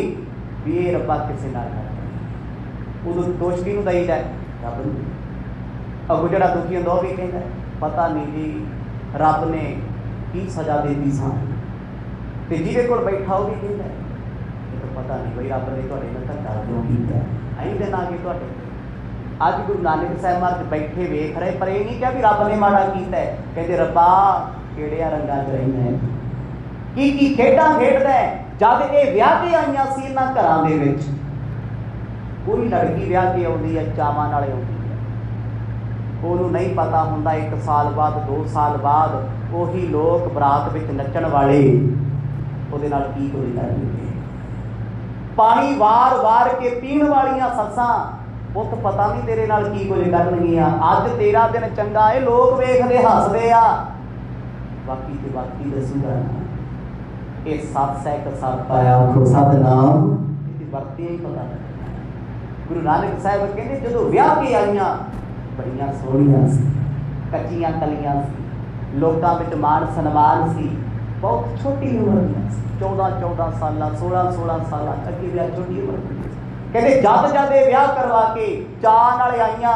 भी ये रब्बा किसी ना करता। उदों दोष किनूं दईदा है रब नूं। अगों जिहड़ा दुखी हुंदा भी कहता है पता नहीं जी रब ने की सज़ा देती सानूं, ते जिहदे कोल बैठा वो भी कहता है पता नहीं बई रब ने तुहाडे नाल धक्का क्यों कीता ऐंदे ना कि तुहाडे। अज गुरु नानक साहिब अज बैठे वेख रहे, पर यह नहीं क्या भी रब ने माड़ा कीता है। कहते रब्बा किहड़ियां रंगां च रहिंदा है, की खेडां खेडदा है। जद ये विआह के आईआं सी इन्हां घरां दे विच कोई लड़की विआह के आउंदी है चावां नाल आउंदी है, उहनूं नहीं पता हुंदा 1 साल बाद 2 साल बाद उही लोक बरात विच नच्चण वाले उहदे नाल की कोई लड़की पानी वार वार के पीण वालियां ससां पुत पता नहीं तेरे नाल की कुछ करनगियां। अज तेरा दिन चंगा है लोग वेखदे हसदे आ, बाकी ते बाकी दसूगा ये सत सैक सत पाया उठो सतनाम वरती ही पता। गुरु नानक साहब कहते जदों विआह के आईआं बड़ियां सोहणियां सी, कच्चियां कलियां सी, लोकां विच मान सन्मान सी, बहुत छोटी उम्र दी 14-14 साल 16-16 साल अगे विआह छोटी उम्र। कहते जद जद विआह करवा के चाह नाल आईयां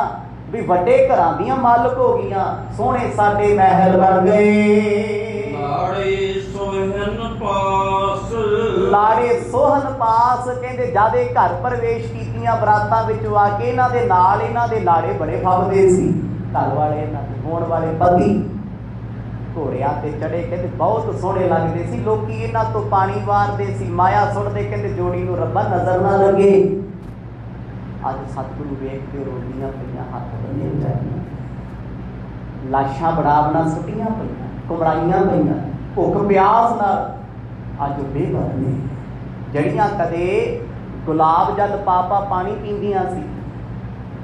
भी वड्डे घरां दीयां मालक हो गईयां, सोहणे साडे महल बन गए। लाड़े सोहन पास कहते जद घर प्रवेश कीतियां बरातां विच आके इन्हां दे नाल इन्हां दे लाड़े बड़े फबदे सी। घर वाले इन्हां दे होण वाले पति घोड़िया से चढ़े कहते बहुत सोहने लगते सी, लोग इन्हां तो पानी वारते सी, माया सुटते। कहते जोड़ी नूं रब्बा नजर ना लगे। अज सतगुरु वेखदे रोंदियां पईयां, हत्थ बन्ने विचारियां, लाशां बड़ावना सुटियां पईयां, कुमड़ाइयां पईयां, भुख प्यास नाल अज बेघर ने। जड़ियां कदे गुलाब जल पापा पानी पींदियां सी,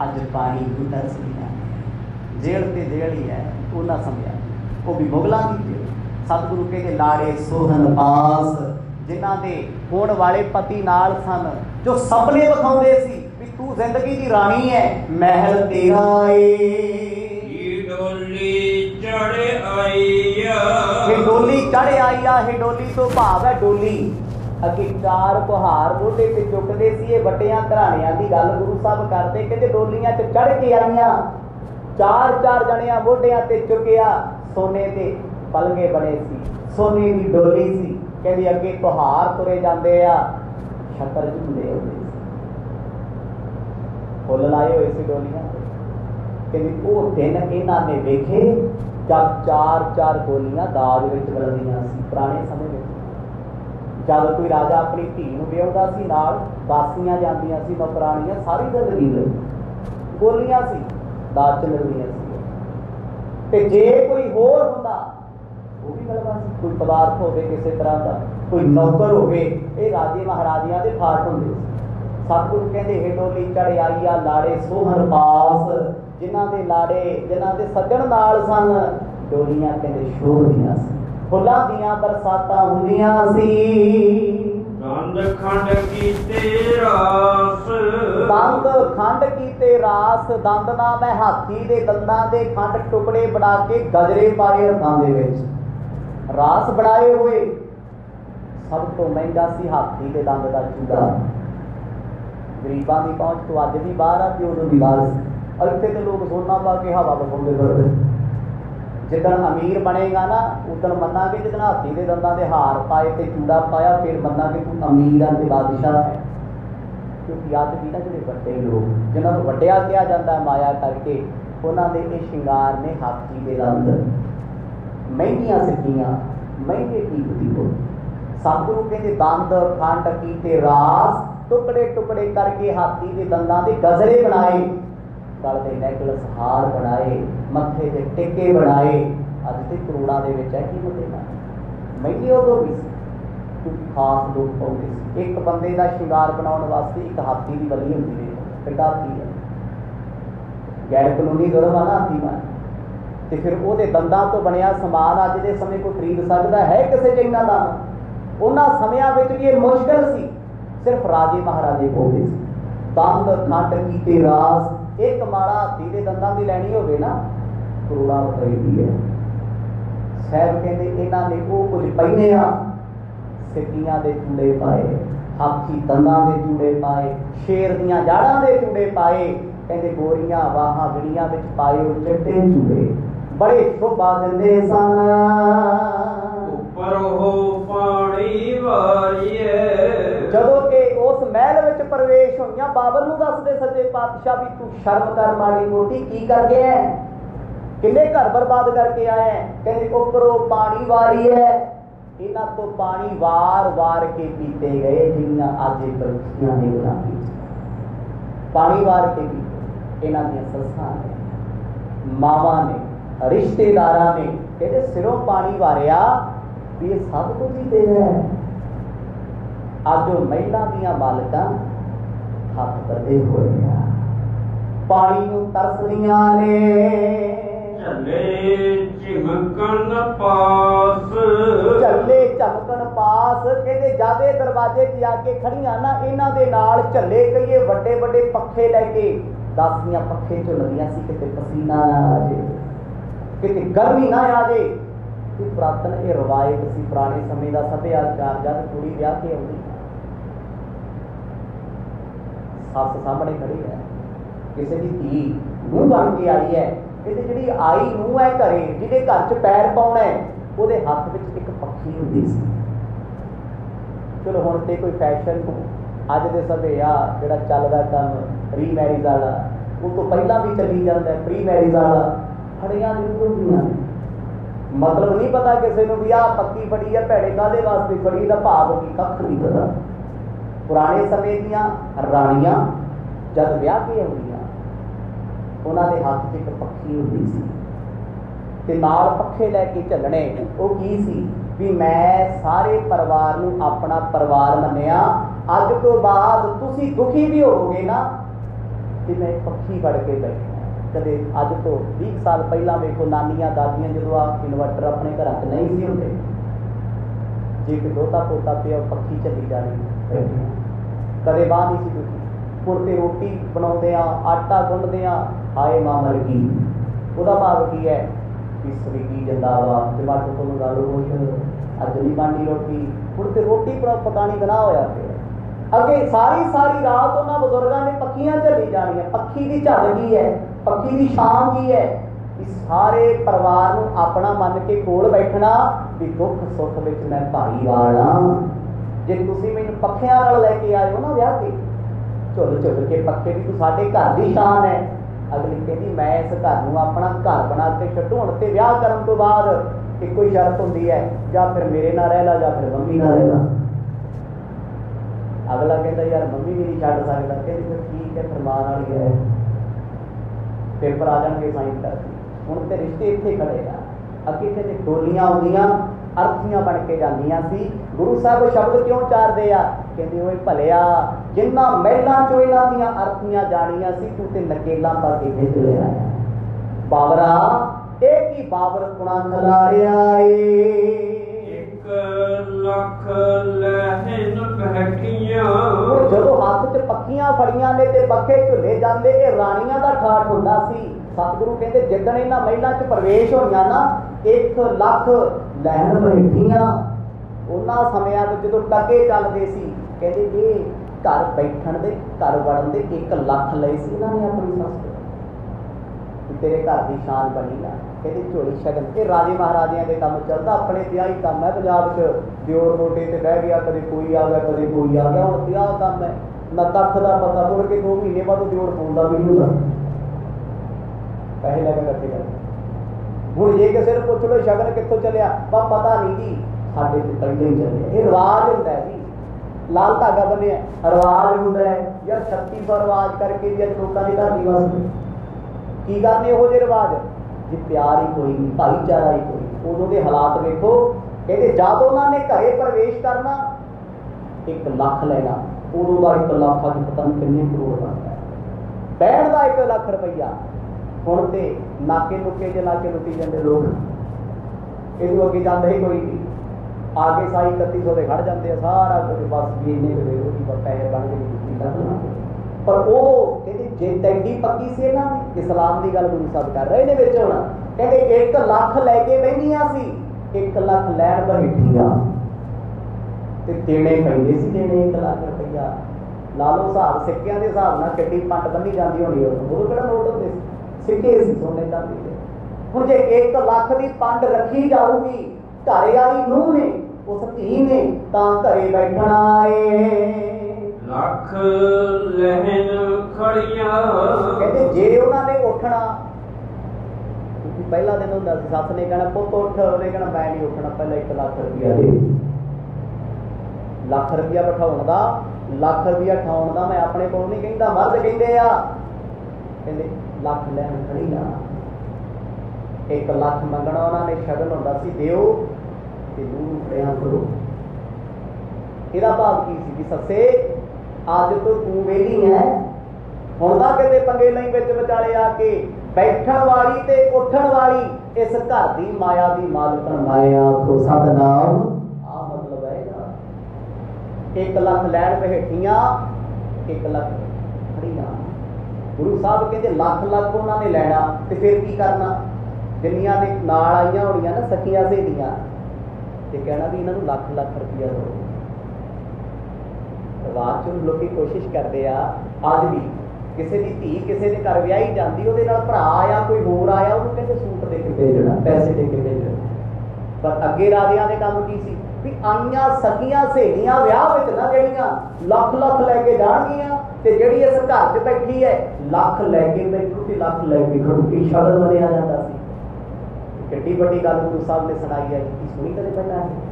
अज पानी भी तरसदियां। जेल ते जेल ही है उन्हां समझा वह भी मुगलों की। सतगुरु कहते लाड़े सोहन पास जिन्हों के होने वाले पति नाल सन, जो सपने विखाते सी भी तू जिंदगी की राणी है, महल तेरा है। डोली चढ़े आई आ, डोली तो भाव है डोली। अगे चार कुहार मोटे से चुकते सी, वड्डियां घराणियां की गल गुरु साहब करते। कहते डोलियां च चढ़ के आईयां, चार चार जणियां मोढियां ते चुकिया, सोने के पलगे बने सी, सोने की डोली सी। कहते अगे तुहार तुरे जाते आ, छतर ले खोल लायो ऐसी गोलियां वो दिन इन्हों ने देखे जब चार चार गोलियां दाज में बदल दी पुराने समय में। जब कोई राजा अपनी धी ब्याहता सी नाल दासियां जांदियां सी नौकरानियां सारी जिंदगी गोलियां सी दाज च मिलदियां सी ते जे कोई होर हुंदा वो भी मिलदा सी कोई पदार्थ होवे किसी तरह का कोई नौकर होवे ये राजे महाराजियां दे फार्ट हुंदे सी। सतगुरु कहते हे डोली चढ़ आई लाड़े सोहन पास जिन्हों के लाड़े जिन्हों के सज्जन नाल सन डोलियां कहते शोर दियां फुलां दियां बरसातां हुंदियां सी। दंद खंड कीते रास दंद ना मैं हाथी दे दंदां दे खंड टुकड़े बना के गजरे पाए रथां दे विच रास बनाए हुए सब तो महंगा सी हाथी के दंद का चूड़ा गरीबों की पहुंच तो अज भी बाहर आ तो उदों भी बाहर। और इतने तो लोग सोना पा के हवा बखाते फिरते जिदन अमीर बनेगा ना उदन मना भी जितना हाथी के दंदा के हार पाए तो चूड़ा पाया फिर मना कि तू अमीर है बादशाह है। क्योंकि अज भी ना जो बड़े लोग जिन्होंने वड्या कहा जाता है माया करके उन्होंने ये शिंगार ने हाथी के दंद महंगिया सिक्कियां महंगे कीमती को। सतगुरु कहते दंद खंड कीते रास टुकड़े टुकड़े करके हाथी के दंदा के गजरे बनाए गल के नेकलस हार बनाए मथे के टिके बनाए अज के करोड़ों के विच की मिलेगा महंगी उदों भी कुछ खास लोग पाते। एक बंदे का शिंगार बनाने वास्ते एक हाथी की बलि होती है फिर हाथी है गैर कानूनी जुर्म है ना हाथी मार तो फिर वो दंदा तो बनया समान अज के समय को खरीद सकता है किसी जिन्ना दाम उन्होंने समया भी ये मुश्किल सी सिर्फ राजे महाराजे बोलते दंद खंड कीते रास। एक माड़ा हाथी के दंदा की लैनी होवे ना करोड़ा रुपए की है। साहब कहते इन्हों ने वो कुछ पहने सिक्कियां दे चूड़े पाए हाथी दंदा के चूड़े पाए शेर दियां जाड़ां दे चूड़े पाए कहते गोरियां वाहां गड़ियां विच पाए चिट्टे चूड़े बड़े शोभा दिंदे सन। उपर हो पाणी वारिए जदों के उस महल विच प्रवेश होइयां बाबर नूं दसदे सच्चे पातशाह भी तू शर्म कर माड़ी मोटी की कर गया है किन्ने घर बर्बाद करके आया है। कहते उपरों पानी वारी है इन्हां तो पानी वार वार के पीते गए जिन्हां अज बरखियां दे गुलामी पानी वार के पीते इन्हां दियां सस्सां ने मावां ने रिश्तेदारां ने कहते सिरों पानी वारिया भी ये सब कुछ ही दे रहा है। अज महिला दियां मालकां हथ बधे होए पानी नूं तरसदियां ने झल्ले झमकन पास कहते जादे दरवाजे च आके खड़ियां ना इन्हां दे नाल झल्ले कहिए वड्डे वड्डे पक्खे लैके दासियां पक्खे झुलदियां सी किते पसीना ना आ जाए किते गर्मी ना आ जाए। पुरातन ये रवायत सी पुराने समय का सभ्याचार जब कुड़ी ब्याह के आती सस सामने खड़ी है किसी की धी मूँह बन के आई है कहते जी आई मूँह है घरे जिन्हें घर च पैर पाना है वो हाथ में एक पक्षी होती। चलो हम तो कोई फैशन अज के समय आ जो चलता काम प्री मैरिज वाला वो तो पहला भी चली जाता है प्री मैरिज वाला फड़िया जरूर होंगे मतलब नहीं पता किसी को भी आ पत्ती फड़ी है भैड़े काहदे वास्ते फड़ी का भाव की कख नहीं पता। पुराने समय दियां राणियां जब ब्याह के आउंदियां उन्हां दे हत्थ च एक पक्षी हुंदी सी ते नाल पक्खे लैके झलणे वो की सी भी मैं सारे परिवार नूं अपना परिवार मन्निया अज तो बाद तुसीं दुखी भी होवोगे ना कि मैं पक्षी फड़ के बैठा। कदे अज तो 20 साल पहला वेखो नानियां दादियां जो इनवर्टर अपने घर च नहीं सी होंदे जे कि दोता पोता पिया पक्की चली जानी कदे बाह नहीं सी दुखी हुण ते रोटी बनाउंदे आ आटा गुंडदे आ हाए मां मर गई उहदा भाव की है कि स्विगी जंदावा जमाटो तो मंगा लो कुछ अज नहीं बांडी रोटी हुण ते रोटी पकाणी गनाह होया पिया। अगे सारी सारी रात उन्हां बजुर्गां ने पक्खियां झली जाणियां पक्खी की झल की है पक्की की शाम की है कि सारे परिवार नूं अपना मन के कोल बैठना भी दुख सुख विच मैं भाईवाल हां जे तुसी मैनू पक्खियां नाल लैके आए हो ना विआह ते, झुल झुल के पक्खे भी तू साडे घर दी शान है। अगली कहती मैं इस घर नूं अपना घर बना के छड्डूण ते विआह करन तों बाद इक्को ही शर्त होंदी है, या फिर मेरे नाल रह ला या फिर मम्मी नाल रह ला। अगला कहता यार मम्मी भी नहीं छड्ड सकदा, कहती फिर ठीक है फरमान वाली है, पेपर आ जाएंगे साइन कर दी। हुण ते रिश्ते इत्थे खड़े आ, अगे ते टोलियां आउंदियां अर्थियां बन के जांदियां सी। गुरु साहब शब्द क्यों चारदे आ, कहंदे ओए भलिया जिन्हां महलां चों इन्हां दीयां अर्थियां जाणीਆਂ ਸੀ तू ते नकेलां पा के खिच लिया बाबरा। एक ही बाबर कुणा खलारिया ਏ तेरे घर की शान बनी ना। झोली शगन ये राजे महाराजिया के काम चलता, अपने ब्याह ही काम है पंजाब च, दियोर मोटे से बह गया, कभी कोई आ गया कभी कोई आ गया, हम ब्याह काम है ना तख्त का पता। मुड़ के 2 महीने बाद दियोर बोलता भी नहीं होता, पैसे लगे कट्ठे कर। हम ये किसी ने पूछ लो शगन कितों चलिया, बस पता नहीं जी साढ़े तंगे ही चलिया। ये रिवाज होंगे जी, लाल धागा बनिया रिवाज होंगे यार। 3600 रिवाज करके भी अज लोगों के घर निवास की करने यहो जे रिवाज जी, प्यार ही कोई नहीं भाईचारा ही कोई नहीं। उदों के हालात देखो, कहते जब उन्होंने घरे प्रवेश करना 1 लाख लेना, उदों का 1 लाख अभी पता नहीं कितने करोड़ बनता है, बैठ का 1 लाख रुपया। हुण तो नाके नुके च ला के लुटी जाते लोग, इस अगे जाता ही कोई नहीं, आगे साई 3100 से खड़ जाते हैं सारा कुछ, बस भी इन्ने बस पैसे बन गए। पर वो कहते जे तैडी पक्की से ना, इस्लाम की गल गुरु साहब कर रहे हैं होना, कहते 1 लाख लैके बहनिया सी, 1 लाख लैन बैठिया देने पैंदे सी, देने 1 लाख रुपया ला लो हिसाब सिक्किया के हिसाब नाल किड्डी पंट बनी जाती होनी। वो किहड़ा नोट होंदे सिक्के सी सोने चांदी दे। हुण जे 1 लाख की पंड रखी जाऊगी घर वाली नूह ने उस धी ने, तां घरे बैठना है लख लहन खड़िया। कहते जे उन्होंने उठना, क्योंकि पहला दिन होंगे सस ने कहना पुत उठ, उन्हें कहना मैं नहीं उठना, पहले 1 लाख रुपया दे। लाख रुपया बिठाउण का, लाख रुपया उठाउण का मैं अपने को नहीं कहता, मर्द कहते आ। कहते लख लहन खड़िया, 1 लाख मंगना उन्होंने, शगन होंदा सी दिओ ते दूर खड़िया करो। ਇਹਦਾ ਭਾਵ ਕੀ ਸੀ ਵੀ ਸੱਸੇ ਅੱਜ ਤੋਂ ਤੂੰ ਵਿਹਲੀ ਹੈ, ਹੁਣ ਤਾਂ ਕਿਤੇ ਪੰਗੇ ਨਹੀਂ ਵਿੱਚ ਵਿਚਾਲੇ ਆ ਕੇ, ਬੈਠਣ ਵਾਲੀ ਤੇ ਉੱਠਣ ਵਾਲੀ ਇਸ ਘਰ ਦੀ ਮਾਇਆ ਦੀ ਮਾਲਕਣ ਮਾਇਆ ਤੋਂ ਸਤਨਾਮ। ਆ ਮਤਲਬ ਹੈ ਇਹਦਾ। 1 ਲੱਖ ਲੈਣ ਬਹਿਠੀਆਂ 1 ਲੱਖ ਖੜੀਆਂ। ਗੁਰੂ ਸਾਹਿਬ ਕਹਿੰਦੇ ਲੱਖ ਲੱਖ ਉਹਨਾਂ ਨੇ ਲੈਣਾ ਤੇ ਫਿਰ ਕੀ ਕਰਨਾ, ਜਿੰਨੀਆਂ ਨੇ ਨਾਲ ਆਈਆਂ ਹੋਣੀਆਂ ਨਾ ਸਖੀਆਂ ਸਹੇਲੀਆਂ, ਤੇ ਕਹਿਣਾ ਵੀ ਇਹਨਾਂ ਨੂੰ ਲੱਖ ਲੱਖ ਰੁਪਈਆ ਦਿਓ। बाद च लोग कोशिश करते हैं अज भी किसी की धी किसी के घर व्याही जाती, वो भरा आया कोई होर आया, उन्होंने कहते सूट दे के भेजना, पैसे दे के भेजना। पर अगे राजिया ने काम की सी भी आईया सखिया सहेलियां व्याह ना जड़ियां लख लख लैके जाणगियां, ते जिहड़ी इस घर च बैठी है लख लैके बैठू ते लख लैके खड़ूगी। शब्द मनिया जाता सी। किड्डी वड्डी गल गुरु साहब ने सुनाई है कि सुनी कदे पहला है।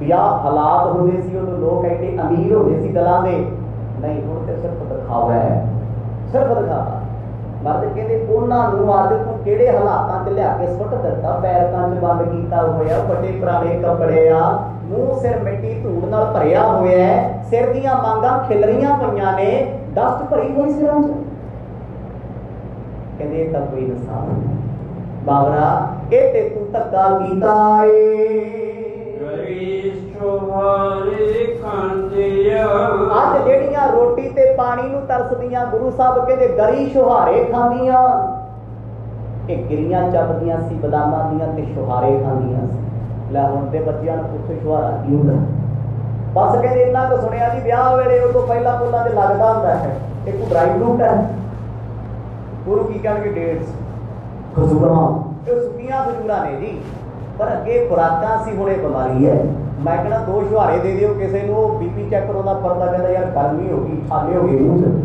ब्याह हालात होंगे सी, उदों लोग एडे अमीर होंगे सी गलां दे नहीं, हुण ते सिर्फ दिखावा है, सिर्फ दिखावा। मर्द कहते उन्होंने अज तू किहड़े हालातां च लिया के सुट दिता, पैरकां च बंद कीता होया, वड्डे पुराने कपड़े आ, मूँह सिर मिट्टी धूड़ नाल भरिया होया है, सिर दीआं मांगां खिलरियां पईआं ने, डस्ट भरी होई सिरां च। कहते इह तां कोई इंसाफ नहीं बावरा, इह ते तू धक्का कीता ਏ। ਅੱਜ ਜਿਹੜੀਆਂ ਰੋਟੀ ਤੇ ਪਾਣੀ ਨੂੰ ਤਰਸਦੀਆਂ ਗੁਰੂ ਸਾਹਿਬ ਕਹਿੰਦੇ ਗਰੀ ਸ਼ੁਹਾਰੇ ਖਾਂਦੀਆਂ, ਇਹ ਗਿਰੀਆਂ ਚੱਬਦੀਆਂ ਸੀ ਬਦਾਮਾਂ ਦੀਆਂ ਤੇ ਸ਼ੁਹਾਰੇ ਖਾਂਦੀਆਂ ਸੀ। ਲੈ ਹੁਣ ਦੇ ਬੱਚਿਆਂ ਨੂੰ ਪੁੱਛੋ ਸ਼ੁਹਾਰਾ ਕੀ ਹੁੰਦਾ, ਬਸ ਕਹਿੰਦੇ ਇੰਨਾ ਕੁ ਸੁਣਿਆ ਜੀ ਵਿਆਹ ਵੇਲੇ ਉਹ ਤੋਂ ਪਹਿਲਾਂ ਪੁੱਲਾਂ ਤੇ ਲੱਗਦਾ ਹੁੰਦਾ ਹੈ ਇਹ ਕੋਈ ਡਰਾਈ ਫਰੂਟ ਹੈ। ਗੁਰੂ ਕੀ ਕਹਿਣਗੇ ਡੇਟਸ ਖਜੂਰਾਂ, ਇਹ ਸੁੱਕੀਆਂ ਖਜੂਰਾਂ ਨੇ ਜੀ। पर अगे खुराक सी, हुणे बीमारी है। मैं कहना दो छुहारे दे दियो किसी को बीपी चेक करो तो परदा कहता यार गर्मी होगी छाले हो गई मूँह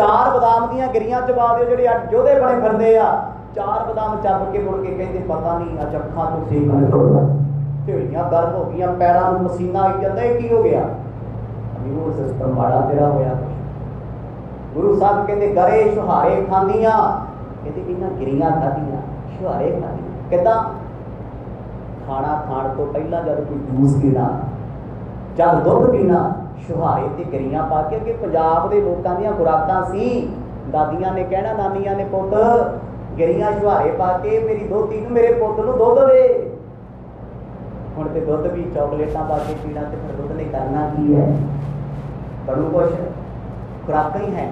चार बदाम दीयां गिरियां चबा दियो जो जोधे बने फिरते आ चार बदाम चप के मुड़ के कहते पता नहीं अच अखा तो सेक ढेड़ियां दर्द हो गई पैरों में पसीना आई जाता की हो गया न्यूर सिस्टम माड़ा तेरा होया। गुरु साहब कहते गरे छुहारे खादियां कहते इन्हें गिरियां खादियां छुहारे खादियां कहता खाना खाने तो पहला जब कोई जूस पीना जब दुध पीना छुहारे ते गिरियां पा के अगे पंजाब के लोगों दीयां खुराकां सी दादियां ने कहना नानियां ने पुत गिरियां छुहारे पा के मेरी दोती नूं मेरे पुत नूं दुध दे हुण ते दुध भी चॉकलेटां पा के पीना ते फिर दुध ने करना की है कड़ू कुछ खुराकां ही है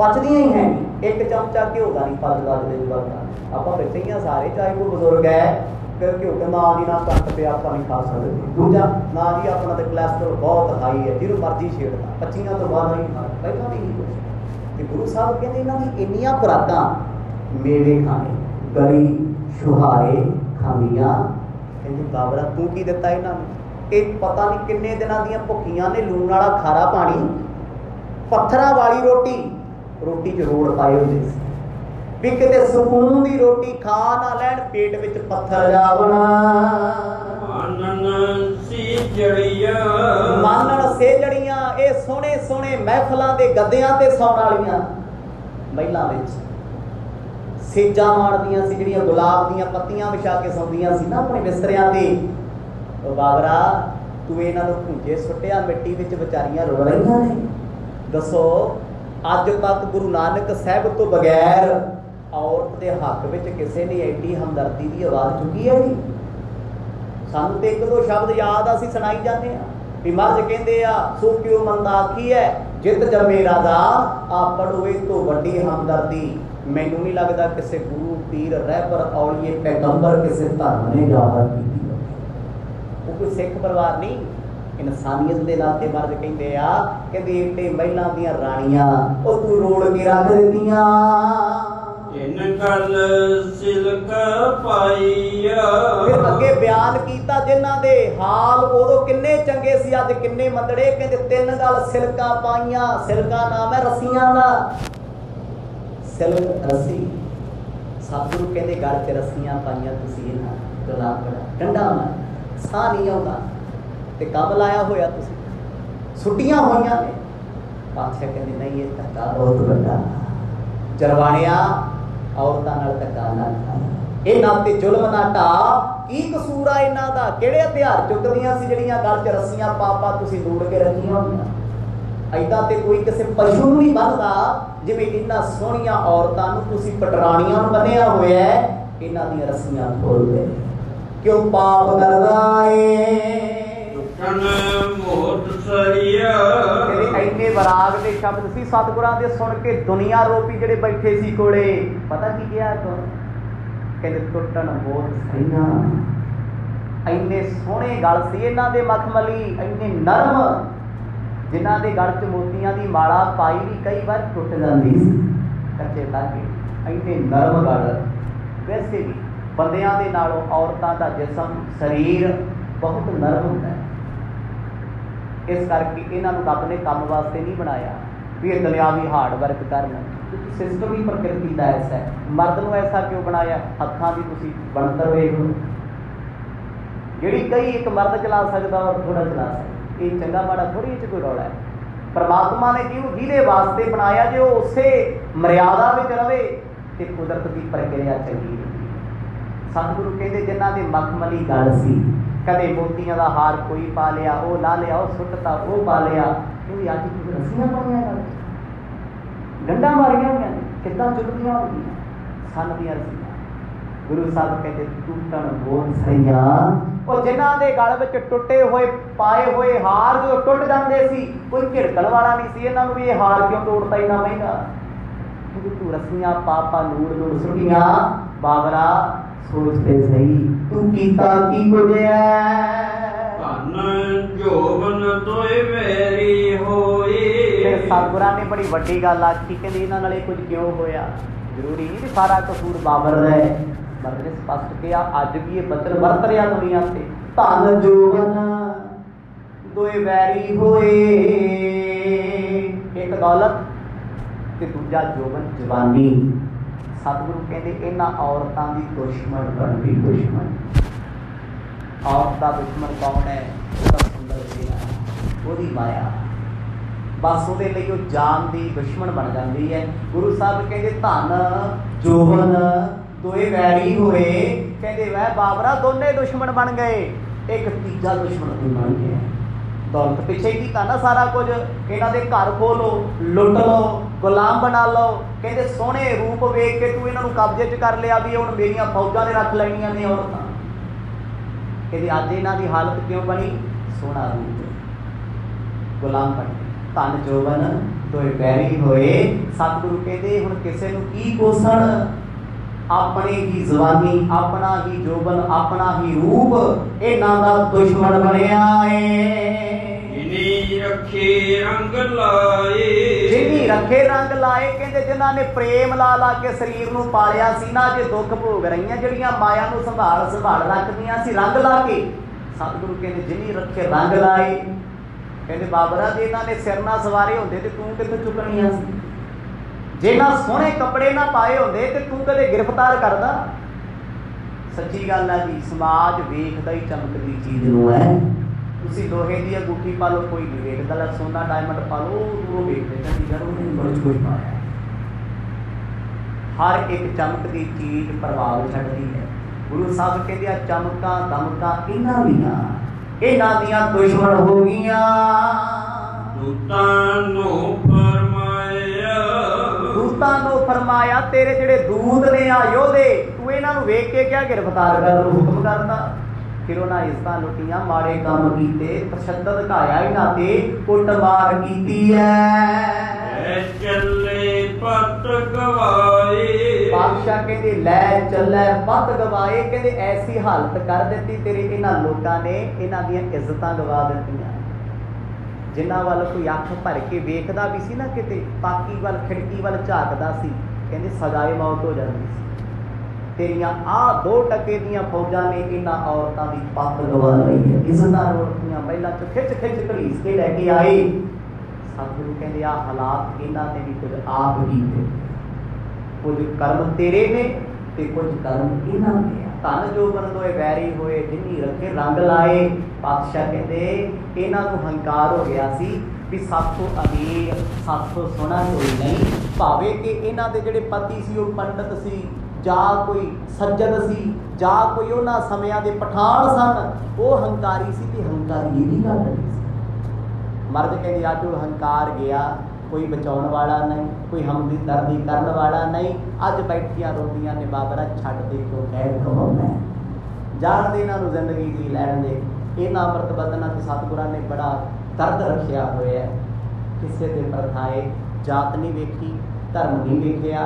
पचदियां ही हैं एक चमचा घ्यो का नहीं पचदा जिहदे वक्त आपां बैठे ही सारे चाहे कोई बजुर्ग है क्योंकि ना जी ना घट पे आप नहीं खा सकते दूजा ना जी अपना तो कोलेस्ट्रोल बहुत हाई है जिन्होंने मर्जी छेड़ता 25 तो बाद नहीं खा पहला भी नहीं कुछ। गुरु साहब कहते इन्हों की इनिया खुराक मेवे खाने गरी छुहारे खानिया कहते बाबरा तू की दिता इन्होंने एक पता नहीं किन्ने दिन भुखिया ने लून वाला खारा पानी पत्थर वाली रोटी रोटी च रोड़ पाए हुए भी कितने सुकून की रोटी खा ना लैन पेट विच पत्थर जावना मानन से जड़ियां ये सोने सोने महफलों के गद्दियां ते सौण वालियां महिलां विच सेजा मारदियां सी जिहड़ियां गुलाब दीयां पत्तियां विछा के सौंदियां सी ना अपने बिस्तरियां ते ओ बाबरा तू इन्हां नूं भूंजे सुट्टिया मिट्टी विच विचारियां रो रहियां ने दसो अज तक गुरु नानक साहब तो बगैर औरत के हक में किसी ने एडी हमदर्दी की आवाज़ चुकी है सानू तो एक दो शब्द याद असी सुनाई जाते हैं भी मर्ज कहते आ सो क्यों मंदा आखी है जित जमे राजा आपड़ होए तो वड्डी हमदर्दी मैनू नहीं लगता किसी गुरु पीर रहबर औलिए पैगंबर किसी धर्म ने याद की वो कोई सिख परिवार नहीं इंसानियत के नाते मर्ज कहते आ कहते एटे महिला दियां राणियां और तू रोड़ के रख दियां फिर अगे बयान किया जिन्हां दे हाल उदों किन्ने चंगे सी अज किन्ने मंदड़े कहते तीन गल सिलका पाइया सिलका नाम है रस्सियां दा सिलक रस्सी सतगुरु कहते गल च रस्सियां पाइया तुसीं ना गुलाब बड़ा ठंडा मन साह नहीं आउंदा कम लाया होया सुटियां होइयां ने पातशाह कहते नहीं यह धक्का बहुत बड़ा जरवाणिया औरतों नाल धक्का ना ये नाते जुल्म ना ढा की कसूर आ इन्हां दा किहड़े हथियार चुकदियां सी जिहड़ियां गल च रस्सियां पा तुसीं लूड़ के रखियां होइयां ऐदां ते कोई किसी पशु नूं नहीं बन्नदा जिवें इन्हां सोहणियां औरतां नूं तुसीं पटराणियां नूं बन्निया होया है इन्हां दीयां रस्सियां खोल दे क्यों पाप करदा है इन्ने विराग के शब्द सी सतगुरां दे सुन के दुनिया रोपी जिहड़े बैठे सी कोले पता की गया कहते टुटन बहुत सहीना इन्ने सोहणे गल सी इन्हां दे मखमली इन्ने नरम जिन्हां दे गल च मोतियां दी माला पाई भी कई बार टुट जांदी सी कच्चे धागे इन्ने नरम गल वैसे भी बंदियां दे नालों औरतां दा जिस्म शरीर बहुत नरम होंदा है इस करके इन्होंने रब ने काम वास्ते नहीं बनाया भी ये दुनियावी हार्ड वर्क करना सिस्टम ही प्रकृति का ऐसा है मर्द को ऐसा क्यों बनाया हथा भी तुम बनतर हुए हो जी कई एक मर्द चला सकता और थोड़ा चला सकता ये चंगा माड़ा थोड़ी कोई रौला है परमात्मा ने जिहदे वास्ते बनाया जो उसे मर्यादा में रवे तो कुदरत की प्रक्रिया चंगी रही। सतगुरु कहते जिन्हों के मखमली गल सी कदे मोतियां का हार कोई पा लिया वो ला लिया वो सुटता वो पा लिया अज रस्सियां पाइया डंडा मारिया हुई कि चुटदियां हो गई सन दियां रस्सियां। गुरु साहब कहते टूटन बोल सरिया और जिन्हों के गल में टुटे हुए पाए हुए हार जो टुट जाते सी कोई झिड़कण वाला नहीं सी इन्हों भी ये हार क्यों तोड़ता इन्ना महंगा क्योंकि तू रस्सियां पापा लूड़ लूड़ सुटियां बाबरा सोचते सही तू कीता की कुछ है। सतगुरां ने बड़ी वड्डी गल आखी कहते इन्हां नाल कुछ क्यों होया जरूरी नहीं सारा कसूर बाबर दा है मैंने स्पष्ट किया अज भी ये बदल वरत रहा दुनिया से। धन जोवन दोए वैरी होए, एक दौलत ते दूजा जोवन जवानी। सतगुरु कहते इन्हां औरतां दी दुश्मन बन गई दुश्मन। औरत का दुश्मन कौन है? उसका सुंदर चेहरा, ओदी माया, बस उसदे लई ओह जान दी दुश्मन बन जाती है। गुरु साहब कहते धन जोवन दोए वैरी होए, कहते वह बाबरा दोने दुश्मन बन गए, एक तीजा दुश्मन बन गया। दौलत पिछे किया ना सारा कुछ, इन्हों के घर खो लो, लुट लो, गुलाम बना लो, कहते सोहने रूप वेख के तू इन्हों कब्जे च कर लिया भी हम मेरिया फौजा से रख लैनिया ने औरतां। कहते अज इन्हों की हालत क्यों बनी? सोहना रूप गुलाम बन गए। धन जोबन दोए वैरी होए। सतगुरु कहते हुण किसे नूं की कोसण, अपनी ही जवानी, अपना ही जोबन, अपना ही रूप इन्हां दा दुश्मन बनिया है। जिन्हीं रखे रंग लाए, कहते जिन्हां ने प्रेम ला ला के शरीर नूं पालिया सी ना, जे दुख भोग रही जिहड़ियां माया नूं संभाल संभाल रखदियां सी रंग ला के। सतगुरु कहते जिन्हीं रखे रंग लाए, कहते बाबरा जे इन्हां ने सिर ना सवारे होंदे ते तूं कित्थे चुकणियां सी, जे ना सोहने कपड़े ना पाए होंदे ते तू कदे गिरफ्तार करदा। सच्ची गल है जी, समाज वेखदा ही चमकदी चीज नूं है। तुसी लोहे दी अंगूठी पा लो कोई नहीं वेखदा, ला सोना डायमंड पा लो वो वेखदा नहीं, जरूर नहीं बरच कोई पाया। हर एक चमकदी चीज प्रभाव छड्डदी है। गुरु साहब कहंदे आ चमकां दमकां इन्हां दियां दुश्मन हो गईयां। फरमाया तेरे जेडे दूध ने आयोधे तू इन्हों वेख के क्या गिरफ्तार कर हुक्म करता। फिर उन्हें इज्जत लुटिया, माड़े काम किए, तशद्दद घाया, इन्हां ते कुटमार कीती है। चले पत गवाए, बादशाह कहते लै चले पत गवाए, कहते ऐसी हालत कर दी तेरे इन्हां लोगों ने, इन्हां दियां इज्जत गवा दित्तियां। जिन्हों वाल कोई अख भर के वेखदा भी सी ना, किते ताकी वाल खिड़की वाल झाकदा सी, कहते सजाए मौत हो जाती सी। तेरिया आ 2 टके दीयां फौजां ने इन्हां औरतां की पत गवा लई है, इज्जतां रोटियां पहलां च खिच खिच घड़ीस के लैके आए। सतगुरु कहंदे आ हालात इन्हां ने भी कुछ आप कीते, कुछ कर्म तेरे ने ते कुछ कर्म इन्हां ने। धन जोबन दोए वैरी होए, जिन्हीं रखे रंग लाए। पातशाह कहते इन्हां को हंकार हो गया सी भी साथों अमीर साथों सोहना कोई नहीं, भावे कि इन्हां दे जिहड़े पति सी ओह पंडित सी जां कोई सज्जद सी जां कोई उन्हां समियां दे पठान सन, वह हंकारी सी ते हंकारी इहदी गल सी। मर्द कहंदे अज ओह हंकार गया, कोई बचाने वाला नहीं, कोई हमदर्दी करने वाला नहीं। अज बैठिया रोंदियां ने बाबरा छड़ दे क्यों कैद करवाना है, जान दे इन्हां नूं जिंदगी जी लैण दे। इन्हां अमृत बदना ते सतगुरां ने बड़ा दर्द रखिया होया है। किसे दे प्रथाए जात नहीं वेखी, धर्म नहीं वेखिया।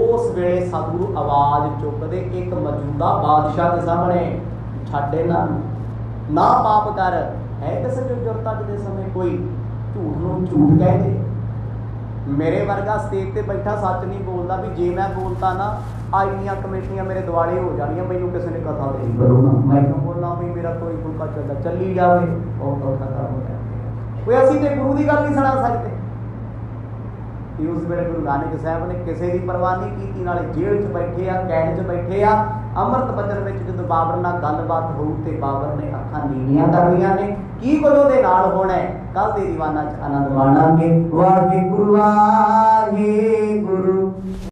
उस वेले सतगुरु आवाज़ चुकदे एक मौजूदा बादशाह के सामने, छड्ड इन्हां नूं ना पाप कर, है किस जुरत अज दे समय कोई झूठ नूं झूठ कह दे। मेरे वर्गा स्टेज पर बैठा सच नहीं बोलता भी, जे मैं बोलता ना आईनिया कमेटियां मेरे दुआले हो जानियां, मैं किसी ने कथा नहीं बोलना, मैं क्यों बोलना भी, मेरा कोई गुरका चलता चली जाए बहुत औखा काम हो जाए। कोई असी तो गुरु की गल नहीं सुना सकते। उस वेले गुरु नानक साहब ने किसी की परवाह नहीं की, नाले जेल च बैठे आ, कैद च बैठे आ। अमृत बचन में जो बाबर नाल गलबात हो तो बाबर ने अखां नीवियां कर लिया ने की करो दे नाल होना है, कल दे दीवाना च आनंद माणांगे। वाहे गुरु वाहे गुरु।